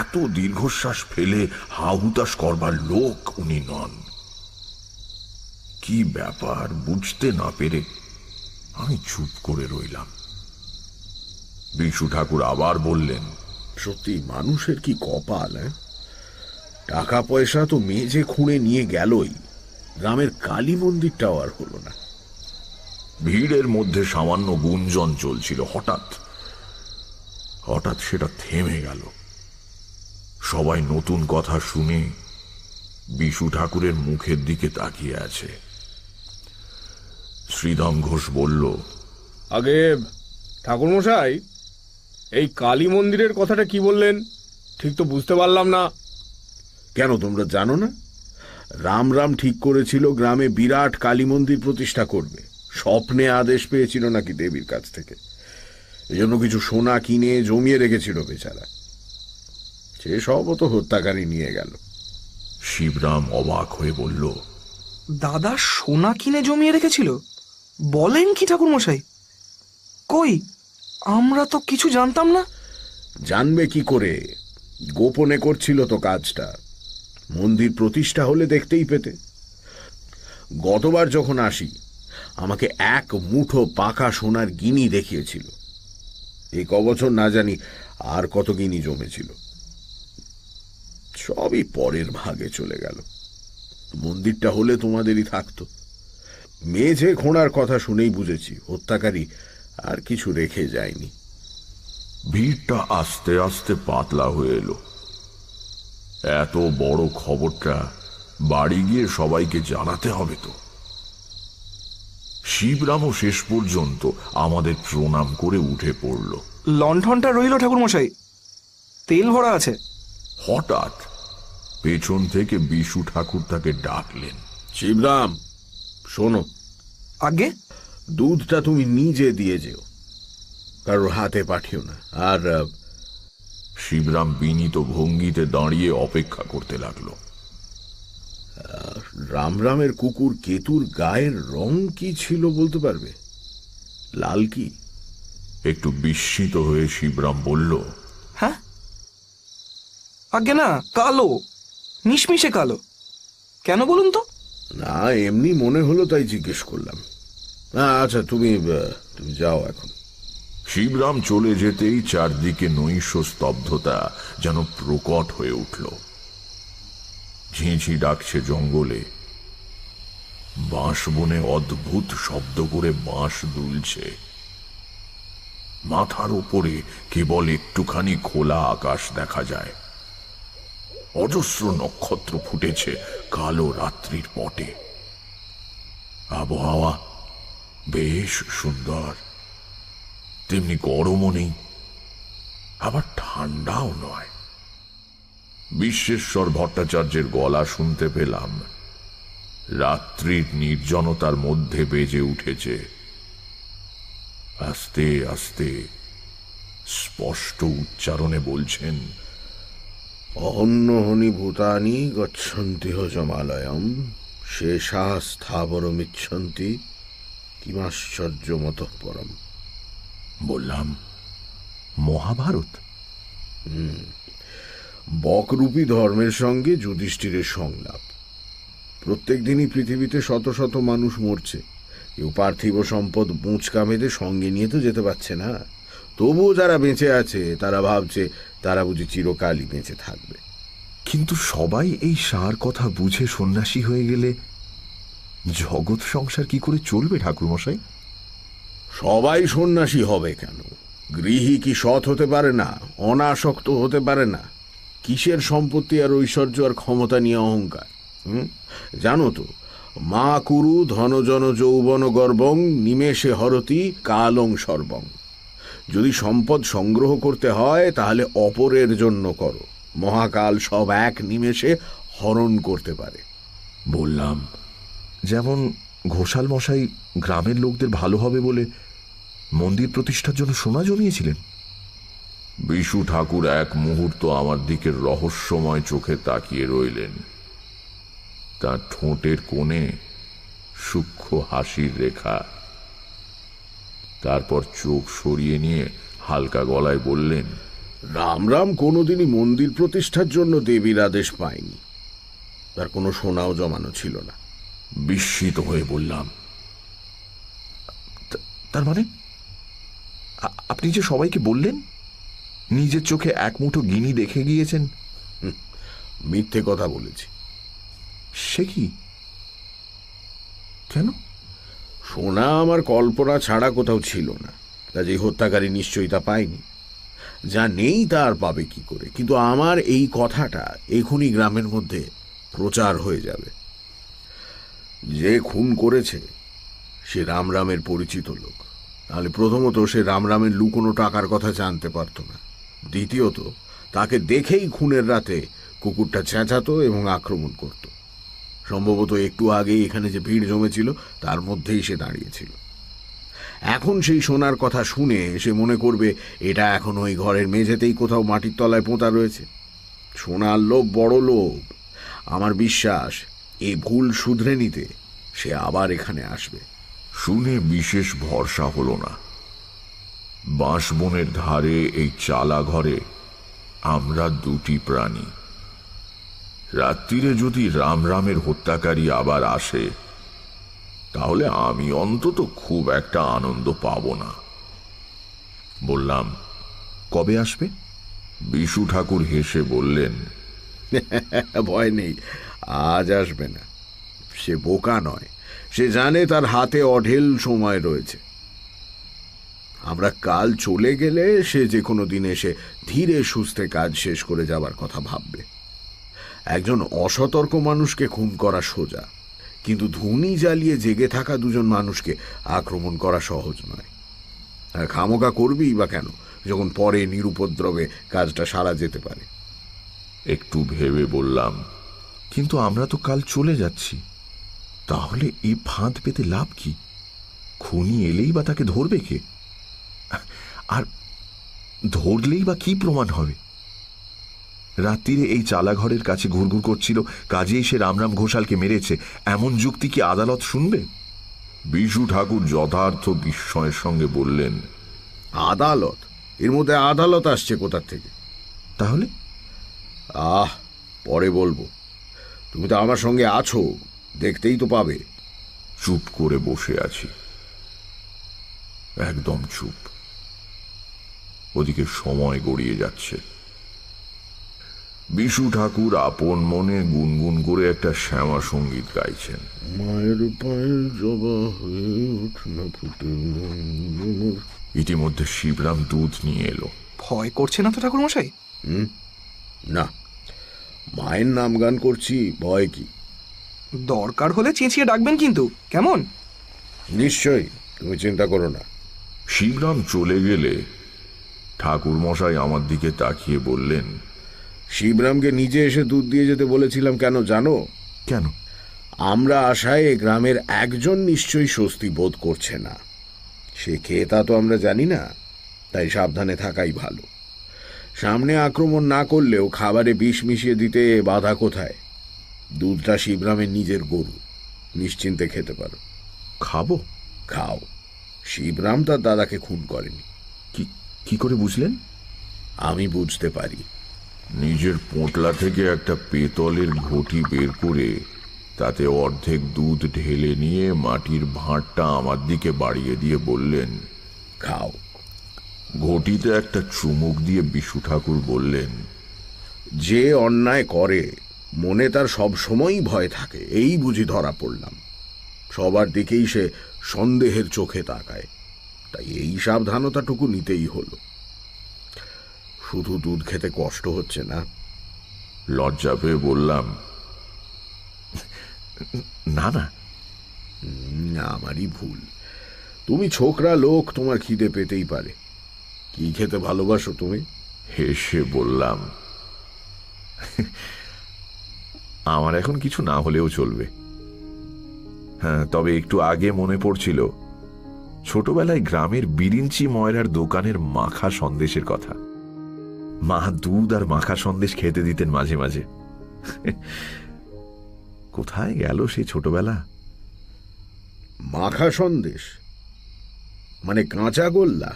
এত দীর্ঘশ্বাস ফেলে হাহুতাশ করবার লোক উনি নন। কি ব্যাপার বুঝতে না পেরে আমি চুপ করে রইলাম। বিশু ঠাকুর আবার বললেন, সত্যি মানুষের কি কপাল। টাকা পয়সা তো মেঝে খুঁড়ে নিয়ে গেলই, গ্রামের কালী মন্দিরটাও আর হল না। ভিড়ের মধ্যে সামান্য গুঞ্জন চলছিল, হঠাৎ হঠাৎ সেটা থেমে গেল। সবাই নতুন কথা শুনে বিশু ঠাকুরের মুখের দিকে তাকিয়ে আছে। শ্রীধম ঘোষ বলল, আগে ঠাকুরমশাই, এই কালী মন্দিরের কথাটা কি বললেন ঠিক তো বুঝতে পারলাম না। কেন, তোমরা জানো না? রাম রাম ঠিক করেছিল গ্রামে বিরাট কালী মন্দির প্রতিষ্ঠা করবে। স্বপ্নে আদেশ পেয়েছিল নাকি দেবীর কাছ থেকে, এজন্য কিছু সোনা কিনে জমিয়ে রেখেছিল বেচারা। সে সবও তো হত্যাকারী নিয়ে গেল। শিবরাম অবাক হয়ে বলল, দাদা সোনা কিনে জমিয়ে রেখেছিল? বলেন কি ঠাকুরমশাই, কই আমরা তো কিছু জানতাম না। জানবে কি করে, গোপনে করছিল তো কাজটা। মন্দির প্রতিষ্ঠা হলে দেখতেই পেতে। গতবার যখন আসি আমাকে এক মুঠো পাকা সোনার গিনি দেখিয়েছিল। এই কবছর না জানি আর কত গিনি জমেছিল, সবই পরের ভাগে চলে গেল। মন্দিরটা হলে তোমাদেরই থাকতো। মেঝে খোঁড়ার কথা শুনেই বুঝেছি হত্যাকারী আর কিছু রেখে যায়নি। ভিড়টা আস্তে আস্তে পাতলা হয়ে এলো। এত বড় খবরটা বাড়ি গিয়ে সবাইকে জানাতে হবে তো। শিবরামও শেষ পর্যন্ত আমাদের প্রণাম করে উঠে পড়ল। লণ্ঠনটা রইল ঠাকুরমশাই, তেল ভরা আছে। হঠাৎ পেছন থেকে বিশু ঠাকুর তাকে ডাকলেন, শিবরাম শোনো। আগে? দুধটা তুমি নিজে দিয়ে যেও, কারোর হাতে পাঠিও না। আর শিবরাম বিনীত ভঙ্গিতে দাঁড়িয়ে অপেক্ষা করতে লাগলো। রামরামের কুকুর কেতুর গায়ের রং কি ছিল বলতে পারবে? লাল কি? একটু বিস্মিত হয়ে শিবরাম বলল, হ্যাঁ আগে না, কালো, মিশমিশে কালো। কেন বলুন তো? না এমনি মনে হলো তাই জিজ্ঞেস করলাম। আচ্ছা তুমি তুমি যাও এখন। শিবরাম চলে যেতেই চারদিকে নৈশ স্তব্ধতা যেন প্রকট হয়ে উঠল। ঝিঁঝি ডাকছে জঙ্গলে, বাঁশ বনে অদ্ভুত শব্দ করে বাঁশ দুলছে। মাথার উপরে কেবল একটুখানি খোলা আকাশ দেখা যায়। অজস্র নক্ষত্র ফুটেছে কালো রাত্রির পটে। আবহাওয়া বেশ সুন্দর, তেমনি গরমও নেই আবার ঠান্ডাও নয়। বিশ্বেশ্বর ভট্টাচার্যের গলা শুনতে পেলাম, রাত্রির নির্জনতার মধ্যে বেজে উঠেছে। আস্তে আস্তে স্পষ্ট উচ্চারণে বলছেন, অহন্যহনি ভূতানি গচ্ছন্তি হজমালয়ম শেষা স্থাবরমিচ্ছন্তি কিমাশ্চর্যমতঃ পরম। বললাম, মহাভারত? হুম, বকরূপী ধর্মের সঙ্গে যুধিষ্ঠিরের সংলাপ। প্রত্যেক দিনই পৃথিবীতে শত শত মানুষ মরছে, কেউ পার্থিব সম্পদ মুচকা মেঁধে সঙ্গে নিয়ে তো যেতে পারছে না। তবুও যারা বেঁচে আছে তারা ভাবছে তারা বুঝি চিরকালই বেঁচে থাকবে। কিন্তু সবাই এই সার কথা বুঝে সন্ন্যাসী হয়ে গেলে জগৎ সংসার কি করে চলবে ঠাকুরমশাই? সবাই সন্ন্যাসী হবে কেন? গৃহী কি সৎ হতে পারে না, অনাসক্ত হতে পারে না? কিসের সম্পত্তি আর ঐশ্বর্য আর ক্ষমতা নিয়ে অহংকার? হুম জানো তো, মা কুরু ধনজন যৌবন গর্বং নিমেষে হরতি কালং সর্বং। যদি সম্পদ সংগ্রহ করতে হয় তাহলে অপরের জন্য করো, মহাকাল সব এক নিমেষে হরণ করতে পারে। বললাম, যেমন ঘোষাল মশাই গ্রামের লোকদের ভালো হবে বলে মন্দির প্রতিষ্ঠার জন্য সোনা জমিয়েছিলেন। বিশু ঠাকুর এক মুহূর্ত আমার দিকে রহস্যময় চোখে তাকিয়ে রইলেন। তার ঠোঁটের কোণে সূক্ষ্ম হাসির রেখা। তারপর চোখ সরিয়ে নিয়ে হালকা গলায় বললেন, রাম রাম কোনোদিনই মন্দির প্রতিষ্ঠার জন্য দেবীর আদেশ পায়নি, তার কোনো সোনাও জমানো ছিল না। বিস্মিত হয়ে বললাম, তার মানে আপনি যে সবাইকে বললেন নিজের চোখে এক মুঠো গিনি দেখে গিয়েছেন? মিথ্যে কথা বলেছি। সে কি? কেন? সোনা আমার কল্পনা ছাড়া কোথাও ছিল না, কাজেই হত্যাকারী নিশ্চয়ই তা পায়নি। যা নেই তার পাবে কি করে? কিন্তু আমার এই কথাটা এখনই গ্রামের মধ্যে প্রচার হয়ে যাবে। যে খুন করেছে সে রামরামের পরিচিত লোক, তাহলে প্রথমত সে রামরামের লুকোনো টাকার কথা জানতে পারত না, দ্বিতীয়ত তাকে দেখেই খুনের রাতে কুকুরটা চেঁচাতো এবং আক্রমণ করত। সম্ভবত একটু আগেই এখানে যে ভিড় জমেছিল তার মধ্যেই সে দাঁড়িয়েছিল। এখন সেই সোনার কথা শুনে সে মনে করবে এটা এখন ওই ঘরের মেঝেতেই কোথাও মাটির তলায় পোঁতা রয়েছে। সোনার লোভ বড় লোভ, আমার বিশ্বাস এই ভুল শুধরে নিতে সে আবার এখানে আসবে। শুনে বিশেষ ভরসা হল না। বাঁশবনের ধারে এই চালা ঘরে আমরা দুটি প্রাণী। রাত্রিরে যদি রামরামের হত্যাকারী আবার আসে তাহলে আমি অন্তত খুব একটা আনন্দ পাব না। বললাম, কবে আসবে? বিশু ঠাকুর হেসে বললেন, ভয় নেই, আজ আসবে না। সে বোকা নয়, সে জানে তার হাতে অঢেল সময় রয়েছে। আমরা কাল চলে গেলে সে যে কোনো দিন এসে ধীরে সুস্থে কাজ শেষ করে যাবার কথা ভাববে। একজন অসতর্ক মানুষকে খুন করা সোজা, কিন্তু ধুনি জ্বালিয়ে জেগে থাকা দুজন মানুষকে আক্রমণ করা সহজ নয়। আর খামোকা করবেই বা কেন, যখন পরে নিরুপদ্রবে কাজটা সারা যেতে পারে। একটু ভেবে বললাম, কিন্তু আমরা তো কাল চলে যাচ্ছি, তাহলে এই ফাঁদ পেতে লাভ কি? খুনি এলেই বা তাকে ধরবে কে? আর ধরলেই বা কি প্রমাণ হবে? রাত্রিরে এই চালাঘরের কাছে ঘুরঘুর করছিল, কাজেই সে রামরাম ঘোষালকে মেরেছে, এমন যুক্তি কি আদালত শুনবে? বিশু ঠাকুর যথার্থ বিস্ময়ের সঙ্গে বললেন, আদালত? এর মধ্যে আদালত আসছে কোথার থেকে? তাহলে? আহ, পরে বলবো, তুমি তো আমার সঙ্গে আছো, দেখতেই তো পাবে। চুপ করে বসে আছি, একদম চুপ। ওদিকে সময় গড়িয়ে যাচ্ছে। বিশু ঠাকুর আপন মনে গুনগুন করে একটা শ্যামা সঙ্গীত গাইছেন। মায়ের পায়ের জবা হয়ে উঠনা ফুটে। ইতিমধ্যে শিবরাম দুধ নিয়ে এলো। ভয় করছে না তো ঠাকুর মশাই? হুম, না, মায়ের নাম গান করছি, ভয় কি? দরকার হলে চেঁচিয়ে ডাকবেন কিন্তু, কেমন? নিশ্চয়ই, তুমি চিন্তা করো না। শিবরাম চলে গেলে ঠাকুর মশাই আমার দিকে তাকিয়ে বললেন, শিবরামকে নিজে এসে দুধ দিয়ে যেতে বলেছিলাম কেন জানো? কেন? আমরা আশায় গ্রামের একজন নিশ্চয়ই স্বস্তি বোধ করছে না, সে কে তা তো আমরা জানি না, তাই সাবধানে থাকাই ভালো। সামনে আক্রমণ না করলেও খাবারে বিষ মিশিয়ে দিতে বাধা কোথায়? দুধটা শিবরামের নিজের গরু, নিশ্চিন্তে খেতে পারো। খাবো? খাও। শিবরাম তার দাদাকে খুন করেনি। কি কি করে বুঝলেন? আমি বুঝতে পারি। নিজের পোঁটলা থেকে একটা পেতলের ঘটি বের করে তাতে অর্ধেক দুধ ঢেলে নিয়ে মাটির ভাঁড়টা আমার দিকে বাড়িয়ে দিয়ে বললেন, খাও। ঘটিতে একটা চুমুক দিয়ে বিশু ঠাকুর বললেন, যে অন্যায় করে মনে তার সব সময়ই ভয় থাকে, এই বুঝি ধরা পড়লাম। সবার দিকেই সে সন্দেহের চোখে তাকায়, তাই এই সাবধানতাটুকু নিতেই হলো। শুধু দুধ খেতে কষ্ট হচ্ছে না, लज्जा पे बोललाम ना ना आमारी भूल तुमी छोकरा लोक तुम्हार खिदे पेतेई पारे कि खेते भालोबाशो तुमी हेसे बोललाम आमार एखन किछु ना होलेओ चलबे हाँ तबे एकटु आगे मने पड़छिलो छोटोबेलाय ग्रामेर बिरिंचि मयरार दोकानेर माखा सन्देशेर कथा मा दूध और माखा सन्देश खेते दितेन माझे माझे कोथाय गेलो सेई छोटोबेला माखा सन्देश माने काँचा गोल्ला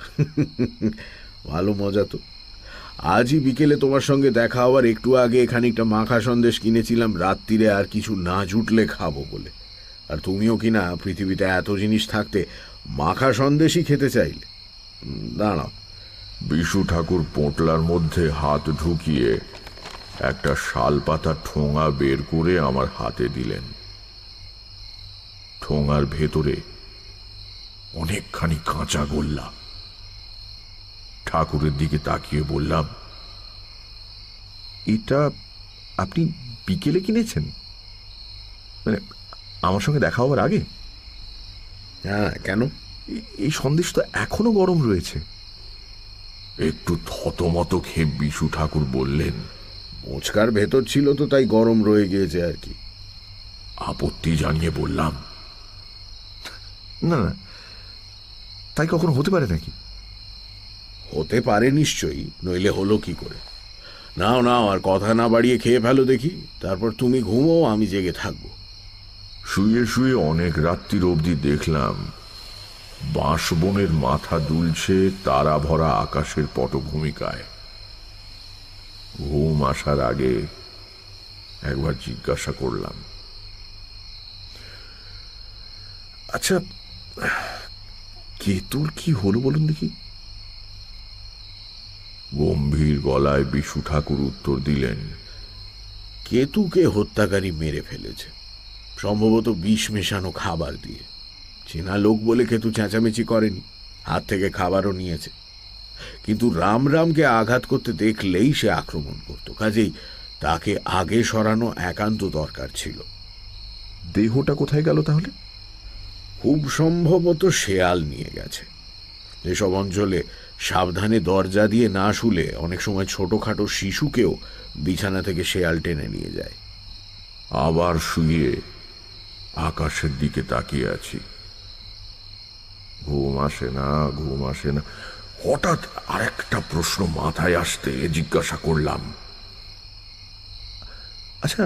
भालो मजा तो आज ही बिकेले तोमार संगे देखा होवार एकटू आगे खानिकटा माखा सन्देश किनेछिलाम रात्तिरे आर किछु ना जुटले खाबो बोले आर तुमिओ किना पृथिबीते एतो जिनिस थाकते माखा सन्देशई खेते चाइले दाঁড়াও विशु ठाकुर पोटलार मध्य हाथ ढुकिए एकटा शाल पाता ठोंगा बेर करे आमार हाथे दिलेन ठोंगार भेतरे अनेकखानी काँचा गोल्ला ठाकुरेर दिके ताकिये बोल्लाम एटा आपनी बिकेले किनेछेन माने आमार संगे देखा होवार आगे हाँ केन एई सन्देश तो एखोनो गरम रयेछे एकटू थतमत खेप विशु ठाकुर बोलें मोचकार भेतर छिलो तो ताई गरम रये गियेछे आर कि आपत्ति जानिये बोल्लाम ना ना ताई कखनो होते पारे नाकि होते पारे निश्चयई नइले हलो कि करे नाओ नाओ आर कथा ना बाड़िये खेये फेलो देखी तारपर तुमी घुमो आमी जेगे थाकबो शुये शुये अनेक रात्तिर अब्दि देखलाम बांशबनेर माथा दुलछे तारा भरा आकाशेर पटभूमिकाय घुम आसार आगे एक बार जिज्ञासा करलाम अच्छा केतुर की हलो बोलुन देखी गम्भीर गलाय विशु ठाकुर उत्तर दिलेन केतु के हत्याकारी मेरे फेलेछे सम्भवत विष मेशानो खाबार दिए चेना लोक बोले केतु चैंचामेची करेनी हाथ थेके खाबारो नियेछे किन्तु राम राम के आघात करते देखलेई से आक्रमण करतो काजेई ताके आगे सरानो एकान्त दरकार छिलो देहटा कोथाय गेल ताहले खूब सम्भवत शेयाल निये गेछे एसब अंचले सावधाने दरजा दिये ना शुले अनेक समय छोटोखाटो शिशुकेओ बिछाना थेके शेयाल टेने निये जाय आबार शुये आकाशेर दिके ताकिये आछि घुम आसे ना घुम आसे ना हठात् आरेकटा प्रश्न माथाय आसते जिज्ञासा करलाम अच्छा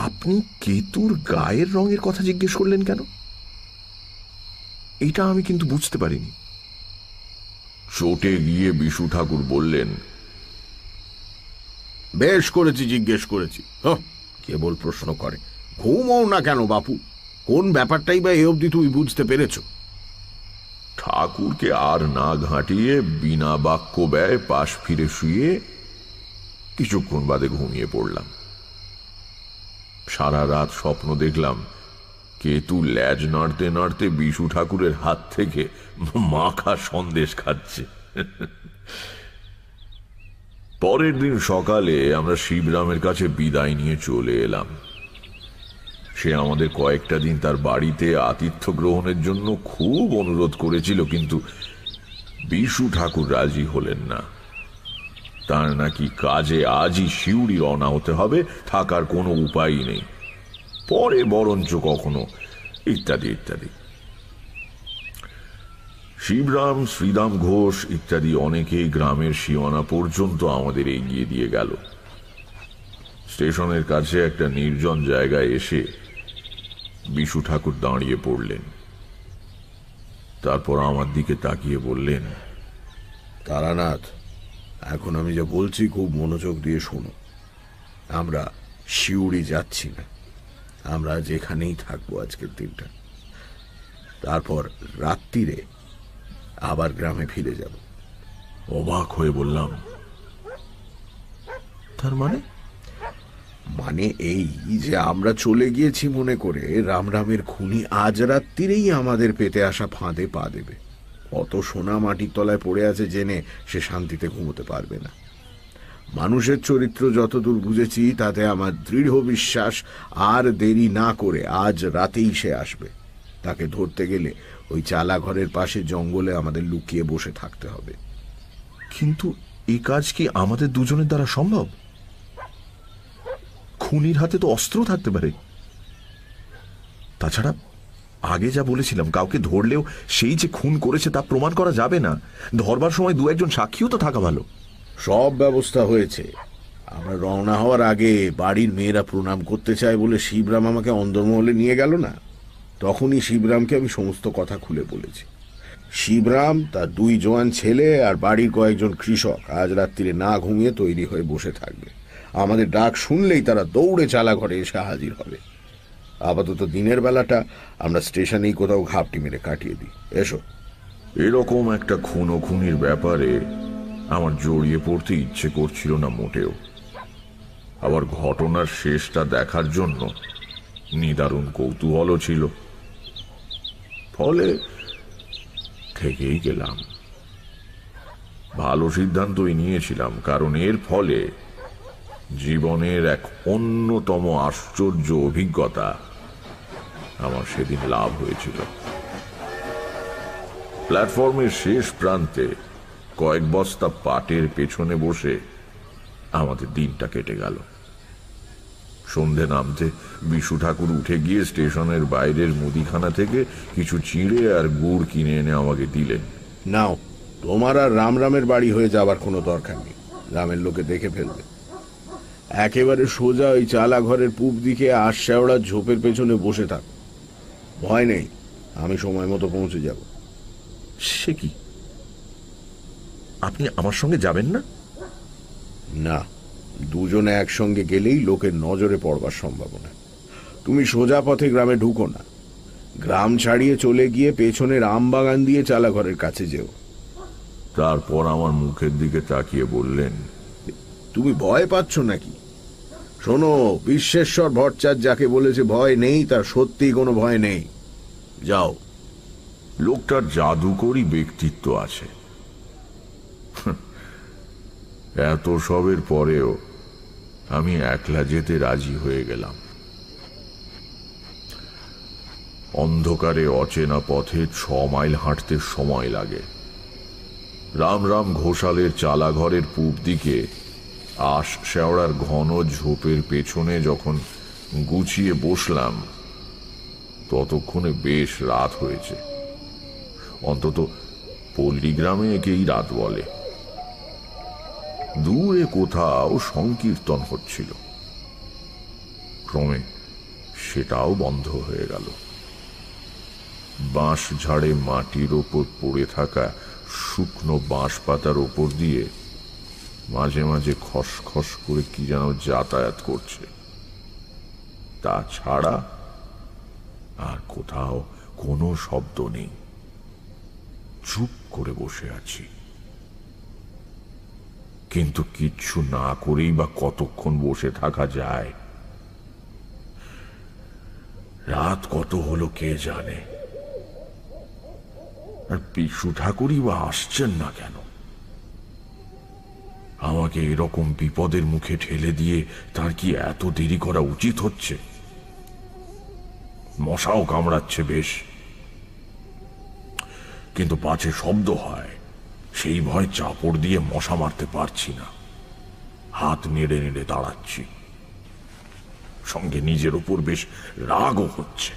आपनी केतुर गायेर रंगेर कथा जिज्ञेस करलेन केन एटा आमी किन्तु बुझते पारिनि चोटे गिये विशु ठाकुर बोललेन बेश करेछि जिज्ञेस करेछि ह केवल प्रश्न करे घुमाओ ना केन बापू कोन ब्यापारटाई बा ए अब्दि तुमि बुझते पेरेछो ठाकुर के आर ना घाटिए बिना वाक्य व्यय पाश फिरे शुए किछुक्षण बादे घुमिए पड़लाम सारा रात स्वप्न देखलाम केतु लैज नाड़ते नाड़ते विशु ठाकुरेर हाथ थेके माखा सन्देश खाच्छे परेर दिन सकाले आमरा शिवरामेर काछे बिदाय निये चले एलाम से आमादेर कयेकटा दिन तार बाड़ीते आतिथ्य ग्रहणेर जोन्नो खूब अनुरोध करेछिलो किन्तु विशु ठाकुर राजी हलेन ना तार नाकि काजे आजई शिउड़ी रवाना होते हबे थाकार कोनो उपायई नेई परे बरंच कखनो इत्यादि इत्यादि शिवराम श्रीराम घोष इत्यादि अनेकेई ग्रामेर सीमाना पर्यन्त आमादेर एगिये दिये गेल स्टेशनेर काछे एकटा निर्जन जायगाय एसे विशु ठाकुर दाड़िये पड़लेन तारपर आमार दिके ताकिये बोललेन तारानाथ एखन आमी जा बोलछि खूब मनोयोग दिये शोनो आमरा शिउड़ी जाচ্ছি না आमरा जेखानेই থাকবো আজকের দিনটা তারপর রাত্রিরে আবার গ্রামে ফিরে যাব অবাক হয়ে বললাম তার মানে माने एई जे आम्रा चले गिएछि मने करे रामरामेर खुनी आज रात्तिरेई आमादेर पेते आसा फाँदे पा देबे अत सोना माटिर तलाय पड़े आछे जेने से शांतिते घुमोते पारबे ना मानुषेर चरित्र जतदूर बुझेछि ताते आमार दृढ़ विश्वास आर देरी ना करे आज रातेई से आसबे। ताके धरते गेले ओई चाला घरेर पाशे जंगले आमादेर लुकिये बसे थाकते हबे। किन्तु ए काज कि आमादेर दुजोनेर द्वारा सम्भव? खुनिर हाथे तो अस्त्र थाकते पारे। ताछाड़ा आगे जा बोलेছিলাম কাউকে ধরলেও সেই যে খুন করেছে তা প্রমাণ করা যাবে না। ধরবার সময় দু একজন সাক্ষীও তো থাকা ভালো। সব ব্যবস্থা হয়েছে। আমরা রওনা হওয়ার আগে বাড়ির মেয়েরা প্রণাম করতে চায় বলে শিবরাম আমাকে অন্দরমহলে নিয়ে গেল না, তখনই শিবরামকে আমি সমস্ত কথা খুলে বলেছি। শিবরাম তার দুই জওয়ান ছেলে আর বাড়ির কয়েকজন কৃষক আজ রাত্রিরে না ঘুমিয়ে তৈরি হয়ে বসে থাকবে। আমাদের ডাক শুনলেই তারা দৌড়ে চালা ঘরে এসে হাজির হবে। আপাতত দিনের বেলাটা আমরা স্টেশনেই কোথাও ঘাপটি মেরে কাটিয়ে দিই। এসো। এরকম একটা খুনো খুনির ব্যাপারে আমার জড়িয়ে পড়তে ইচ্ছে করছিল না মোটেও। আবার ঘটনার শেষটা দেখার জন্য নিদারুণ কৌতূহলও ছিল। ফলে থেকেই গেলাম। ভালো সিদ্ধান্তই নিয়েছিলাম, কারণ এর ফলে জীবনের এক অন্যতম আশ্চর্য অভিজ্ঞতা আমার সেদিন লাভ হয়েছিল। প্ল্যাটফর্মের শেষ প্রান্তে কয়েক বস্তা পাটের পেছনে বসে আমাদের দিনটা কেটে গেল। সন্ধে নামতে বিশু ঠাকুর উঠে গিয়ে স্টেশনের বাইরের মুদিখানা থেকে কিছু চিড়ে আর গুড় কিনে এনে আমাকে দিলেন। নাও, তোমার আর রামরামের বাড়ি হয়ে যাবার কোনো দরকার নেই, রামের লোকে দেখে ফেলবে। একেবারে সোজা ওই চালা ঘরের পূব দিকে আশাওড়া ঝোপের পেছনে বসে থাক, ভয় নেই, আমি সময় মতো পৌঁছে যাব। সে কি, আপনি আমার সঙ্গে যাবেন না? না, দুজনে একসঙ্গে গেলেই লোকের নজরে পড়বার সম্ভাবনা। তুমি সোজা পথে গ্রামে ঢুকো না, গ্রাম ছাড়িয়ে চলে গিয়ে পেছনের আম বাগান দিয়ে চালা ঘরের কাছে যেও। তারপর আমার মুখের দিকে তাকিয়ে বললেন, তুমি ভয় পাচ্ছ নাকি? শোনো, বিশ্বেশ্বর ভট্টাচার্য যাকে বলেছে ভয় নেই তার সত্যিই কোনো ভয় নেই। যাও। লোকটার জাদুকরী ব্যক্তিত্ব আছে। এত সবের পরেও আমি একলা যেতে রাজি হয়ে গেলাম। অন্ধকারে অচেনা পথে ছ মাইল হাঁটতে সময় লাগে। রামরাম ঘোষালের চালাঘরের পূব দিকে আশ শেওড়ার ঘন ঝোপের পেছনে যখন গুছিয়ে বসলাম ততক্ষণে বেশ রাত হয়েছে। অন্তত পল্লীগ্রামে একেই রাত বলে। দূরে কোথাও সংকীর্তন হচ্ছিল, ক্রমে সেটাও বন্ধ হয়ে গেল। বাঁশ ঝাড়ে মাটির ওপর পড়ে থাকা শুকনো বাঁশ পাতার ওপর দিয়ে মাঝে মাঝে খসখস করে কি যেন যাতায়াত করছে। তাছাড়া আর কোথাও কোনো শব্দ নেই। চুপ করে বসে আছি, কিন্তু কিচ্ছু না করেই বা কতক্ষণ বসে থাকা যায়? রাত কত হলো কে জানে, আর পিছু ঠাকুরই বা আসছেন না কেন? আমাকে এরকম বিপদের মুখে ঠেলে দিয়ে তার কি এত দেরি করা উচিত হচ্ছে? মশাও কামড়াচ্ছে বেশ, কিন্তু পাছে শব্দ হয় সেই ভয় চাপড় দিয়ে মশা মারতে পারছি না। হাত নেড়ে নেড়ে দাঁড়াচ্ছি, সঙ্গে নিজের উপর বেশ রাগও হচ্ছে।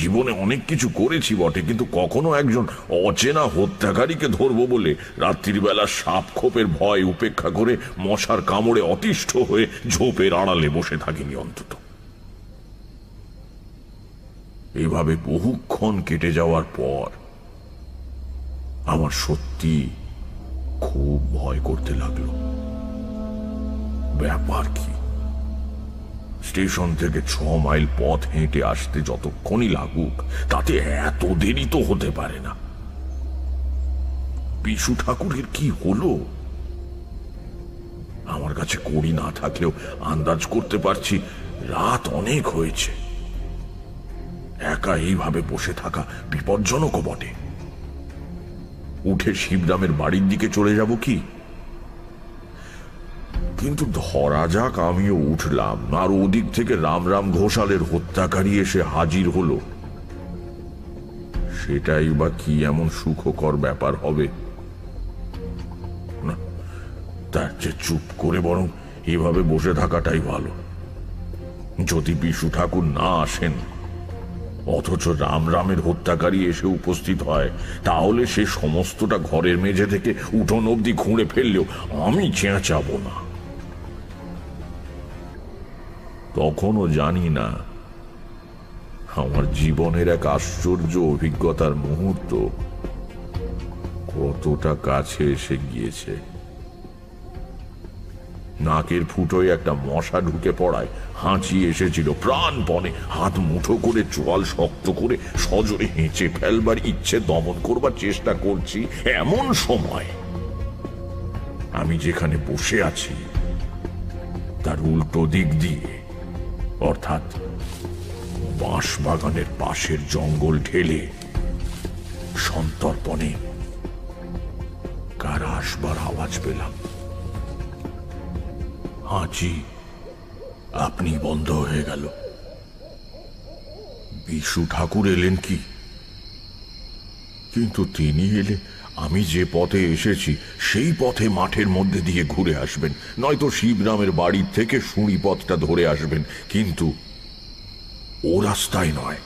জীবনে অনেক কিছু করেছি বটে, কিন্তু কখনো একজন অচেনা হত্যাকারীকে ধরবো বলে রাত্রিবেলা সাপ খোপের ভয় উপেক্ষা করে মশার কামড়ে অতিষ্ঠ হয়ে ঝোপের আড়ালে বসে থাকিনি অন্তত। এভাবে বহুক্ষণ কেটে যাওয়ার পর আমার সত্যি খুব ভয় করতে লাগলো। ব্যাপার কি, স্টেশন থেকে ছ মাইল পথ হেঁটে আসতে যতক্ষণই লাগুক তাতে এত দেরি তো হতে পারে না। পিসু ঠাকুরের কি হলো? আমার কাছে কড়ি না থাকলেও আন্দাজ করতে পারছি রাত অনেক হয়েছে। একা এইভাবে বসে থাকা বিপজ্জনকও বটে। উঠে শিবরামের বাড়ির দিকে চলে যাব কি? কিন্তু ধরা যাক আমিও উঠলাম, আর ওদিক থেকে রামরাম ঘোষালের হত্যাকারী এসে হাজির হলো। সেটাই বা কি এমন সুখকর ব্যাপার হবে? না, তার চেয়ে চুপ করে বরং এভাবে বসে থাকাটাই ভালো। যদি বিশু ঠাকুর না আসেন অথচ রামরামের হত্যাকারী এসে উপস্থিত হয়, তাহলে সে সমস্তটা ঘরের মেঝে থেকে উঠোন অবধি খুঁড়ে ফেললেও আমি চেঁচাবো না। তখনও জানি না আমার জীবনের এক আশ্চর্য অভিজ্ঞতার মুহূর্ত কতটা কাছে এসে গিয়েছে। নাকের ফুটোয় একটা মশা ঢুকে পড়ায় হাঁচি এসেছিল। প্রাণপণে হাত মুঠো করে চোয়াল শক্ত করে সজোরে হেঁচে ফেলবার ইচ্ছে দমন করবার চেষ্টা করছি, এমন সময় আমি যেখানে বসে আছি তার উল্টো দিক দিয়ে অর্থাৎ বাঁশ বাগানের পাশের জঙ্গল ঢেলে সন্তর্পণে কার আসবার আওয়াজ পেলাম। হাঁচি আপনি বন্ধ হয়ে গেল। বিশু ঠাকুর এলেন কি? কিন্তু তিনি এলে আমি যে পথে এসেছি সেই পথে মাঠের মধ্যে দিয়ে ঘুরে আসবেন, নয়তো শিবরামের বাড়ির থেকে সুঁড়ি পথটা ধরে আসবেন, কিন্তু ও রাস্তায় নয়।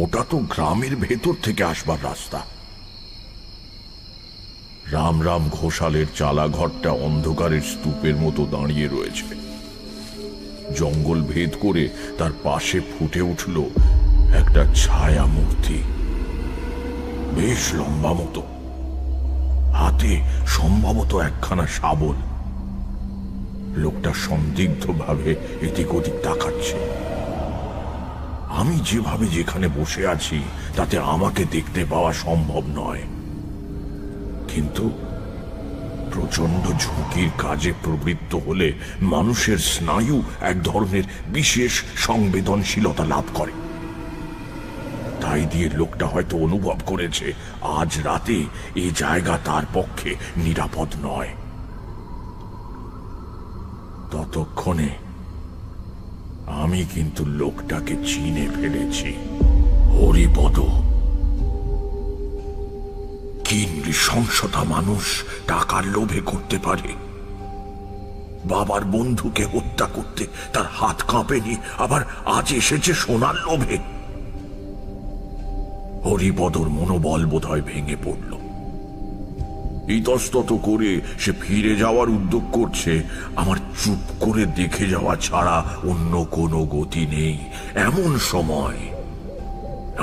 ওটা তো গ্রামের ভেতর থেকে আসবার রাস্তা। রামরাম ঘোষালের চালা ঘরটা অন্ধকারের স্তূপের মতো দাঁড়িয়ে রয়েছে। জঙ্গল ভেদ করে তার পাশে ফুটে উঠল একটা ছায়া মূর্তি, বেশ লম্বা মতো, হাতে সম্ভবত একখানা শাবল। লোকটা সন্দিগ্ধ ভাবে এদিক ওদিক তাকাচ্ছে। আমি যেভাবে যেখানে বসে আছি তাতে আমাকে দেখতে পাওয়া সম্ভব নয়, কিন্তু প্রচন্ড ঝুঁকির কাজে প্রবৃত্ত হলে মানুষের স্নায়ু এক ধরনের বিশেষ সংবেদনশীলতা লাভ করে। তাই দিয়ে লোকটা হয়তো অনুভব করেছে আজ রাতে এই জায়গা তার পক্ষে নিরাপদ নয়। ততক্ষণে আমি কিন্তু লোকটাকে চিনে ফেলেছি। হরিপদ! কি নৃশংসতা মানুষ টাকার লোভে করতে পারে! বাবার বন্ধুকে হত্যা করতে তার হাত কাঁপেনি, আবার আজ এসেছে সোনার লোভে। হরিপদর মনোবল বোধহয় ভেঙে পড়ল। ইতস্তত করে সে ফিরে যাওয়ার উদ্যোগ করছে। আমার চুপ করে দেখে যাওয়া ছাড়া অন্য কোনো গতি নেই। এমন সময়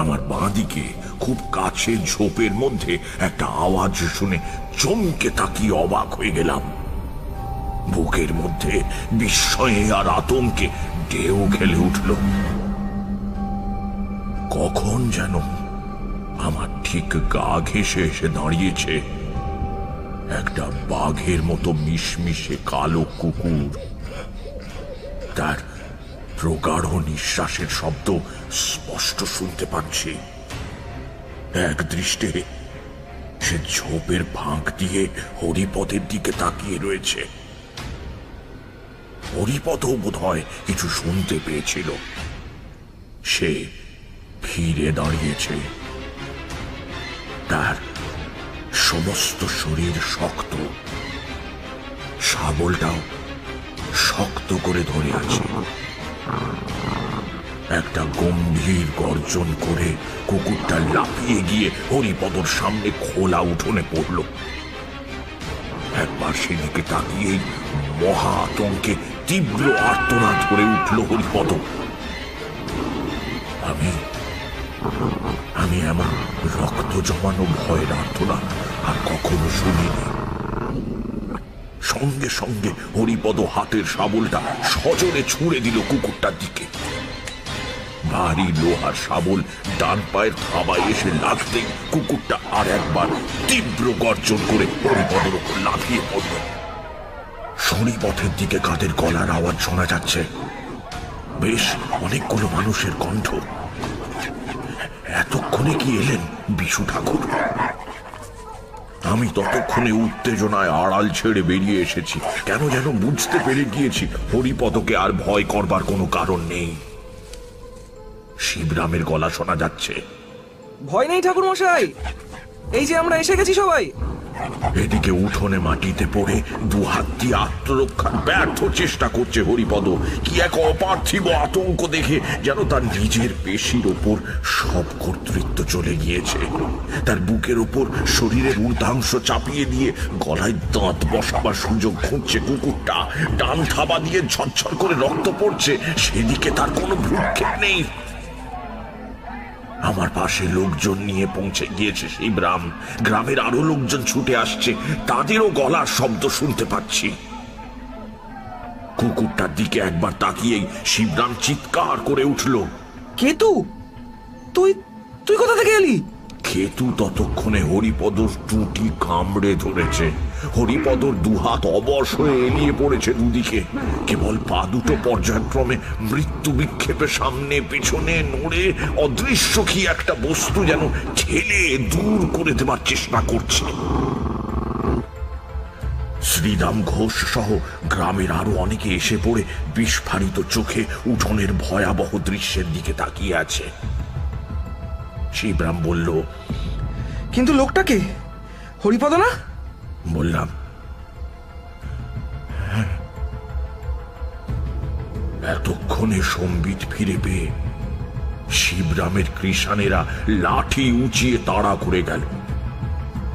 আমার বাঁদিকে খুব কাছে ঝোপের মধ্যে একটা আওয়াজ শুনে চমকে তাকিয়ে অবাক হয়ে গেলাম। বুকের মধ্যে বিস্ময়ে আর আতঙ্কে ঢেউ খেলে উঠল। কখন যেন আমার ঠিক গা ঘেঁষে এসে দাঁড়িয়েছে একটা বাঘের মতো মিশমিশে কালো কুকুর। তার প্রগাঢ় নিঃশ্বাসের শব্দ স্পষ্ট শুনতে পাচ্ছি। এক দৃষ্টে সে ঝোপের ফাঁক দিয়ে হরিপদের দিকে তাকিয়ে রয়েছে। হরিপদও বোধহয় কিছু শুনতে পেয়েছিল। সে ফিরে দাঁড়িয়েছে। তার সমস্ত শরীর শক্ত, শাবলটাও শক্ত করে ধরে আছে। একটা গম্ভীর গর্জন করে কুকুরটা লাফিয়ে গিয়ে হরিপদর সামনে খোলা উঠোনে পড়ল। একবার সেদিকে তাকিয়েই মহা আতঙ্কে তীব্র আর্তনাদ করে উঠল হরিপদ। আমি আমি এমন রক্ত জমানো ভয়ের আর্তনাদ আর কখনো শুনিনি। সঙ্গে সঙ্গে হরিপদ হাতের শাবলটা সজোরে ছুঁড়ে দিল কুকুরটার দিকে। ভারী লোহার শাবল ডান পায়ের থাবায় এসে লাগতেই কুকুরটা আর একবার তীব্র গর্জন করে হরিপদের উপর লাফিয়ে পড়ল। সড়িপথের দিকে কাদের গলার আওয়াজ শোনা যাচ্ছে, বেশ অনেকগুলো মানুষের কণ্ঠ। এতক্ষণে কি এলেন বিশু ঠাকুর? আমি ততক্ষণে উত্তেজনায় আড়াল ছেড়ে বেরিয়ে এসেছি। কেন যেন বুঝতে পেরে গিয়েছি হরিপদকে আর ভয় করবার কোনো কারণ নেই। শিবরামের গলা শোনা যাচ্ছে, ভয় নেই ঠাকুর মশাই, এই যে আমরা এসে গেছি সবাই। এদিকে উঠোনে মাটিতে পড়ে দু হাত দিয়ে আত্মরক্ষার ব্যর্থ চেষ্টা করছে হরিপদ। কি এক অপার্থিব আতঙ্ক দেখে যেন তার নিজের পেশির ওপর সব কর্তৃত্ব চলে গিয়েছে। তার বুকের ওপর শরীরের উর্ধাংশ চাপিয়ে দিয়ে গলায় দাঁত বসাবার সুযোগ খুঁজছে কুকুরটা। ডান থাবা দিয়ে ঝরঝর করে রক্ত পড়ছে, সেদিকে তার কোনো ভ্রুক্ষেপ নেই। আমার পাশে লোকজন নিয়ে পৌঁছে গিয়েছে শিবরাম। গ্রামের আরো লোকজন ছুটে আসছে, তাদেরও গলার শব্দ শুনতে পাচ্ছি। কুকুরটার দিকে একবার তাকিয়েই শিবরাম চিৎকার করে উঠল, কেতু, তুই তুই কোথা থেকে এলি? কেতু ততক্ষণে হরিপদর টুটি কামড়ে ধরেছে। হরিপদর দুহাত অবশ হয়ে এলিয়ে পড়েছে দুদিকে। কেবল পা দুটো পর্যায়ক্রমে মৃত্যু বিক্ষেপে সামনে পেছনে নড়ে অদৃশ্য কি একটা বস্তু যেন ঠেলে দূর করে দেবার চেষ্টা করছে। শ্রীরাম ঘোষ সহ গ্রামের আরো অনেকে এসে পড়ে বিস্ফারিত চোখে উঠোনের ভয়াবহ দৃশ্যের দিকে তাকিয়ে আছে। শিবরাম বলল, কিন্তু লোকটাকে হরিপদ না? বললাম, এতক্ষণে সম্বিত ফিরে পেয়ে শিবরামের কৃষানেরা লাঠি উঁচিয়ে তাড়া করে গেল।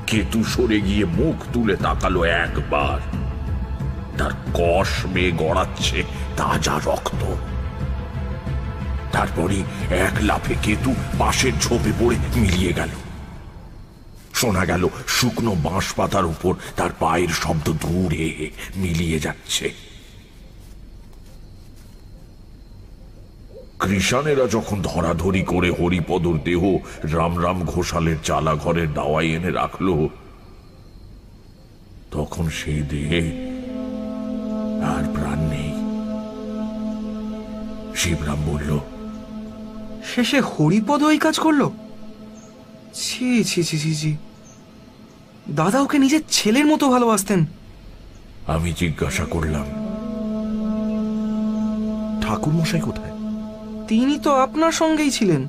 কেতু সরে গিয়ে মুখ তুলে তাকালো একবার, তার কষ বেয়ে গড়াচ্ছে তাজা রক্ত। তারপরে এক লাফে কেতু বাঁশের ঝোপে পড়ে মিলিয়ে গেল। শোনা গেল শুকনো বাঁশ পাতার উপর তার পায়ের শব্দ দূরে মিলিয়ে যাচ্ছে। কৃষানেরা যখন ধরাধরি করে হরিপদর দেহ রামরাম ঘোষালের চালা ঘরের দাওয়ায় এনে রাখল, তখন সেই দেহে আর প্রাণ নেই। শিবরাম বলল, শেষে হরিপদ ওই কাজ করলো? ছি ছি ছি ছি ছি, দাদা ওকে নিজের ছেলের মতো ভালোবাসতেন। আমি জিজ্ঞাসা করলাম, ঠাকুর মশাই কোথায়? তিনি তো আপনার সঙ্গেই ছিলেন,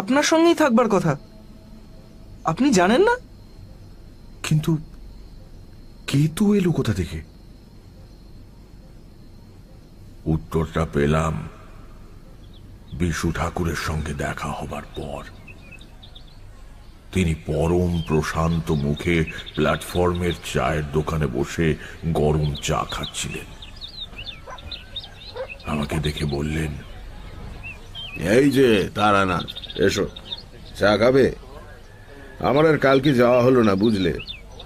আপনার সঙ্গেই থাকবার কথা, আপনি জানেন না? কিন্তু কেতু এলো কোথা থেকে? উত্তরটা পেলাম বিশু ঠাকুরের সঙ্গে দেখা হবার পর। তিনি পরম প্রশান্ত মুখে প্ল্যাটফর্মের চায়ের দোকানে বসে গরম চা খাচ্ছিলেন। আমাকে দেখে বললেন, এই যে তারানাথ, এসো চা খাবে। আমার আর কালকে যাওয়া হলো না বুঝলে,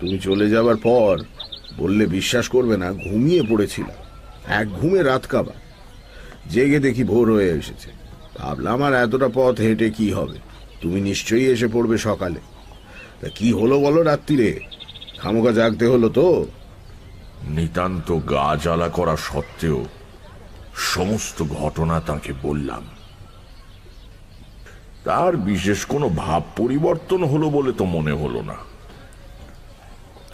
তুমি চলে যাবার পর, বললে বিশ্বাস করবে না, ঘুমিয়ে পড়েছিলাম এক ঘুমে রাত কাবা। জেগে দেখি ভোর হয়ে এসেছে। ভাবলাম আর এতটা পথ হেঁটে কি হবে, তুমি নিশ্চয়ই এসে পড়বে সকালে। তা কি হলো বলো, রাত্রিরে খামোকা জাগতে হলো তো? নিতান্ত গা জ্বালা করা সত্ত্বেও সমস্ত ঘটনা তাকে বললাম। তার বিশেষ কোনো ভাব পরিবর্তন হলো বলে তো মনে হলো না।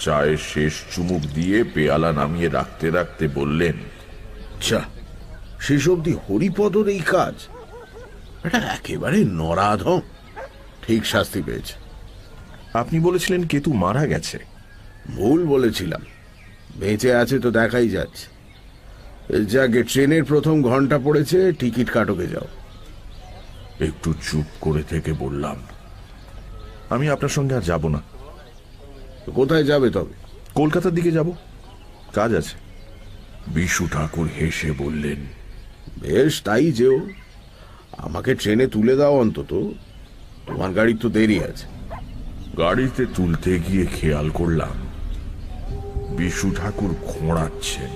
চায়ের শেষ চুমুক দিয়ে পেয়ালা নামিয়ে রাখতে রাখতে বললেন, আচ্ছা শেষ অব্দি হরিপদর এই কাজ, এটা একেবারে নরাধম, ঠিক শাস্তি পেয়েছে। আপনি বলেছিলেন কেতু মারা গেছে। ভুল বলেছিলাম, বেঁচে আছে তো দেখাই যাচ্ছে। যাকে ট্রেনের প্রথম ঘন্টা পড়েছে, টিকিট কাটকে যাও। একটু চুপ করে থেকে বললাম, আমি আপনার সঙ্গে আর যাব না। কোথায় যাবে তবে? কলকাতার দিকে যাব, কাজ আছে। বিশু ঠাকুর হেসে বললেন, বেশ তাই যেও, আমাকে ট্রেনে তুলে দাও অন্তত, তোমার গাড়ি তো দেরি আছে। গাড়িতে তুলতে গিয়ে খেয়াল করলাম বিশু ঠাকুর খোঁড়াচ্ছেন।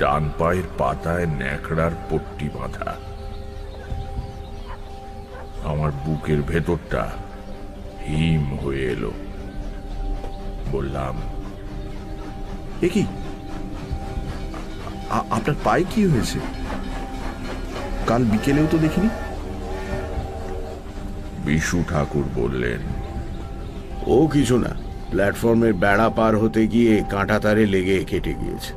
ডান পায়ের পাতায় ন্যাকড়ার পট্টি বাঁধা। আমার বুকের ভেতরটা হিম হয়ে এলো। বললাম, এ কি, আপনার পায়ে কি হয়েছে? কাল বিকেলেও তো দেখিনি। বিশু ঠাকুর বললেন, ও কিছু না, প্ল্যাটফর্মের বেড়া পার হতে গিয়ে কাঁটা তারে লেগে কেটে গিয়েছে।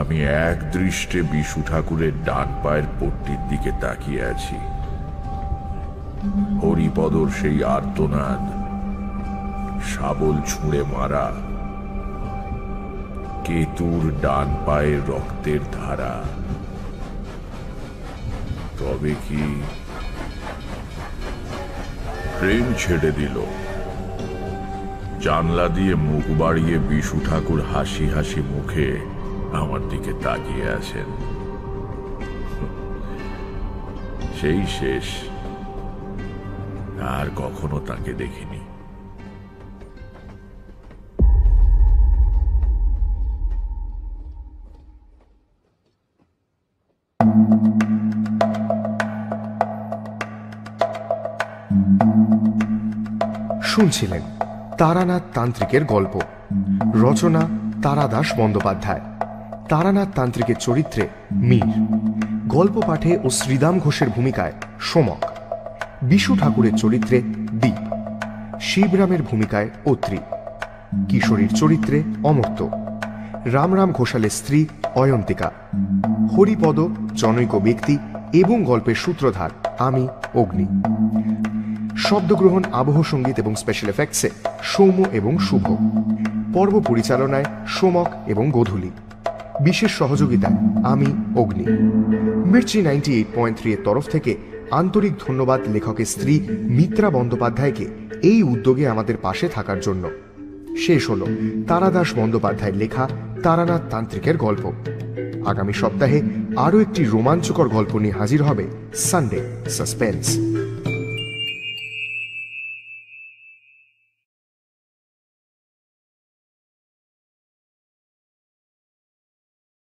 আমি এক দৃষ্টে বিশু ঠাকুরের ডান পায়ের পট্টির দিকে তাকিয়ে আছি। হরিপদর সেই আর্তনাদ, শাবল ছুঁড়ে মারা, কেতুর ডান পায়ের রক্তের ধারা। তবে কি ট্রেন ছেড়ে দিল? জানলা দিয়ে মুখ বাড়িয়ে বিশু ঠাকুর হাসি হাসি মুখে আমার দিকে তাকিয়ে আছেন। সেই শেষ, আর কখনো তাকে দেখিনি। শুনছিলেন তারানাথ তান্ত্রিকের গল্প, রচনা তারাদাস বন্দ্যোপাধ্যায়। তারানাথ তান্ত্রিকের চরিত্রে মীর, গল্প পাঠে ও শ্রীদাম ঘোষের ভূমিকায় সমক, বিশু ঠাকুরের চরিত্রে দীপ, শিবরামের ভূমিকায় অত্রি, কিশোরীর চরিত্রে অমর্ত্য, রামরাম ঘোষালের স্ত্রী অয়ন্তিকা, হরিপদ জনৈক ব্যক্তি এবং গল্পের সূত্রধার আমি অগ্নি। শব্দগ্রহণ, আবহ সঙ্গীত এবং স্পেশাল এফেক্টসে সৌম এবং শুভ। পর্ব পরিচালনায় সোমক এবং গোধূলি। বিশেষ সহযোগিতায় আমি Agni. Mirchi ninety eight point three এর তরফ থেকে আন্তরিক ধন্যবাদ লেখকের স্ত্রী মিত্রা বন্দ্যোপাধ্যায়কে এই উদ্যোগে আমাদের পাশে থাকার জন্য। শেষ হল তারাদাস বন্দ্যোপাধ্যায়ের লেখা তারানাথ তান্ত্রিকের গল্প। আগামী সপ্তাহে আরও একটি রোমাঞ্চকর গল্প নিয়ে হাজির হবে সানডে সাসপেন্স।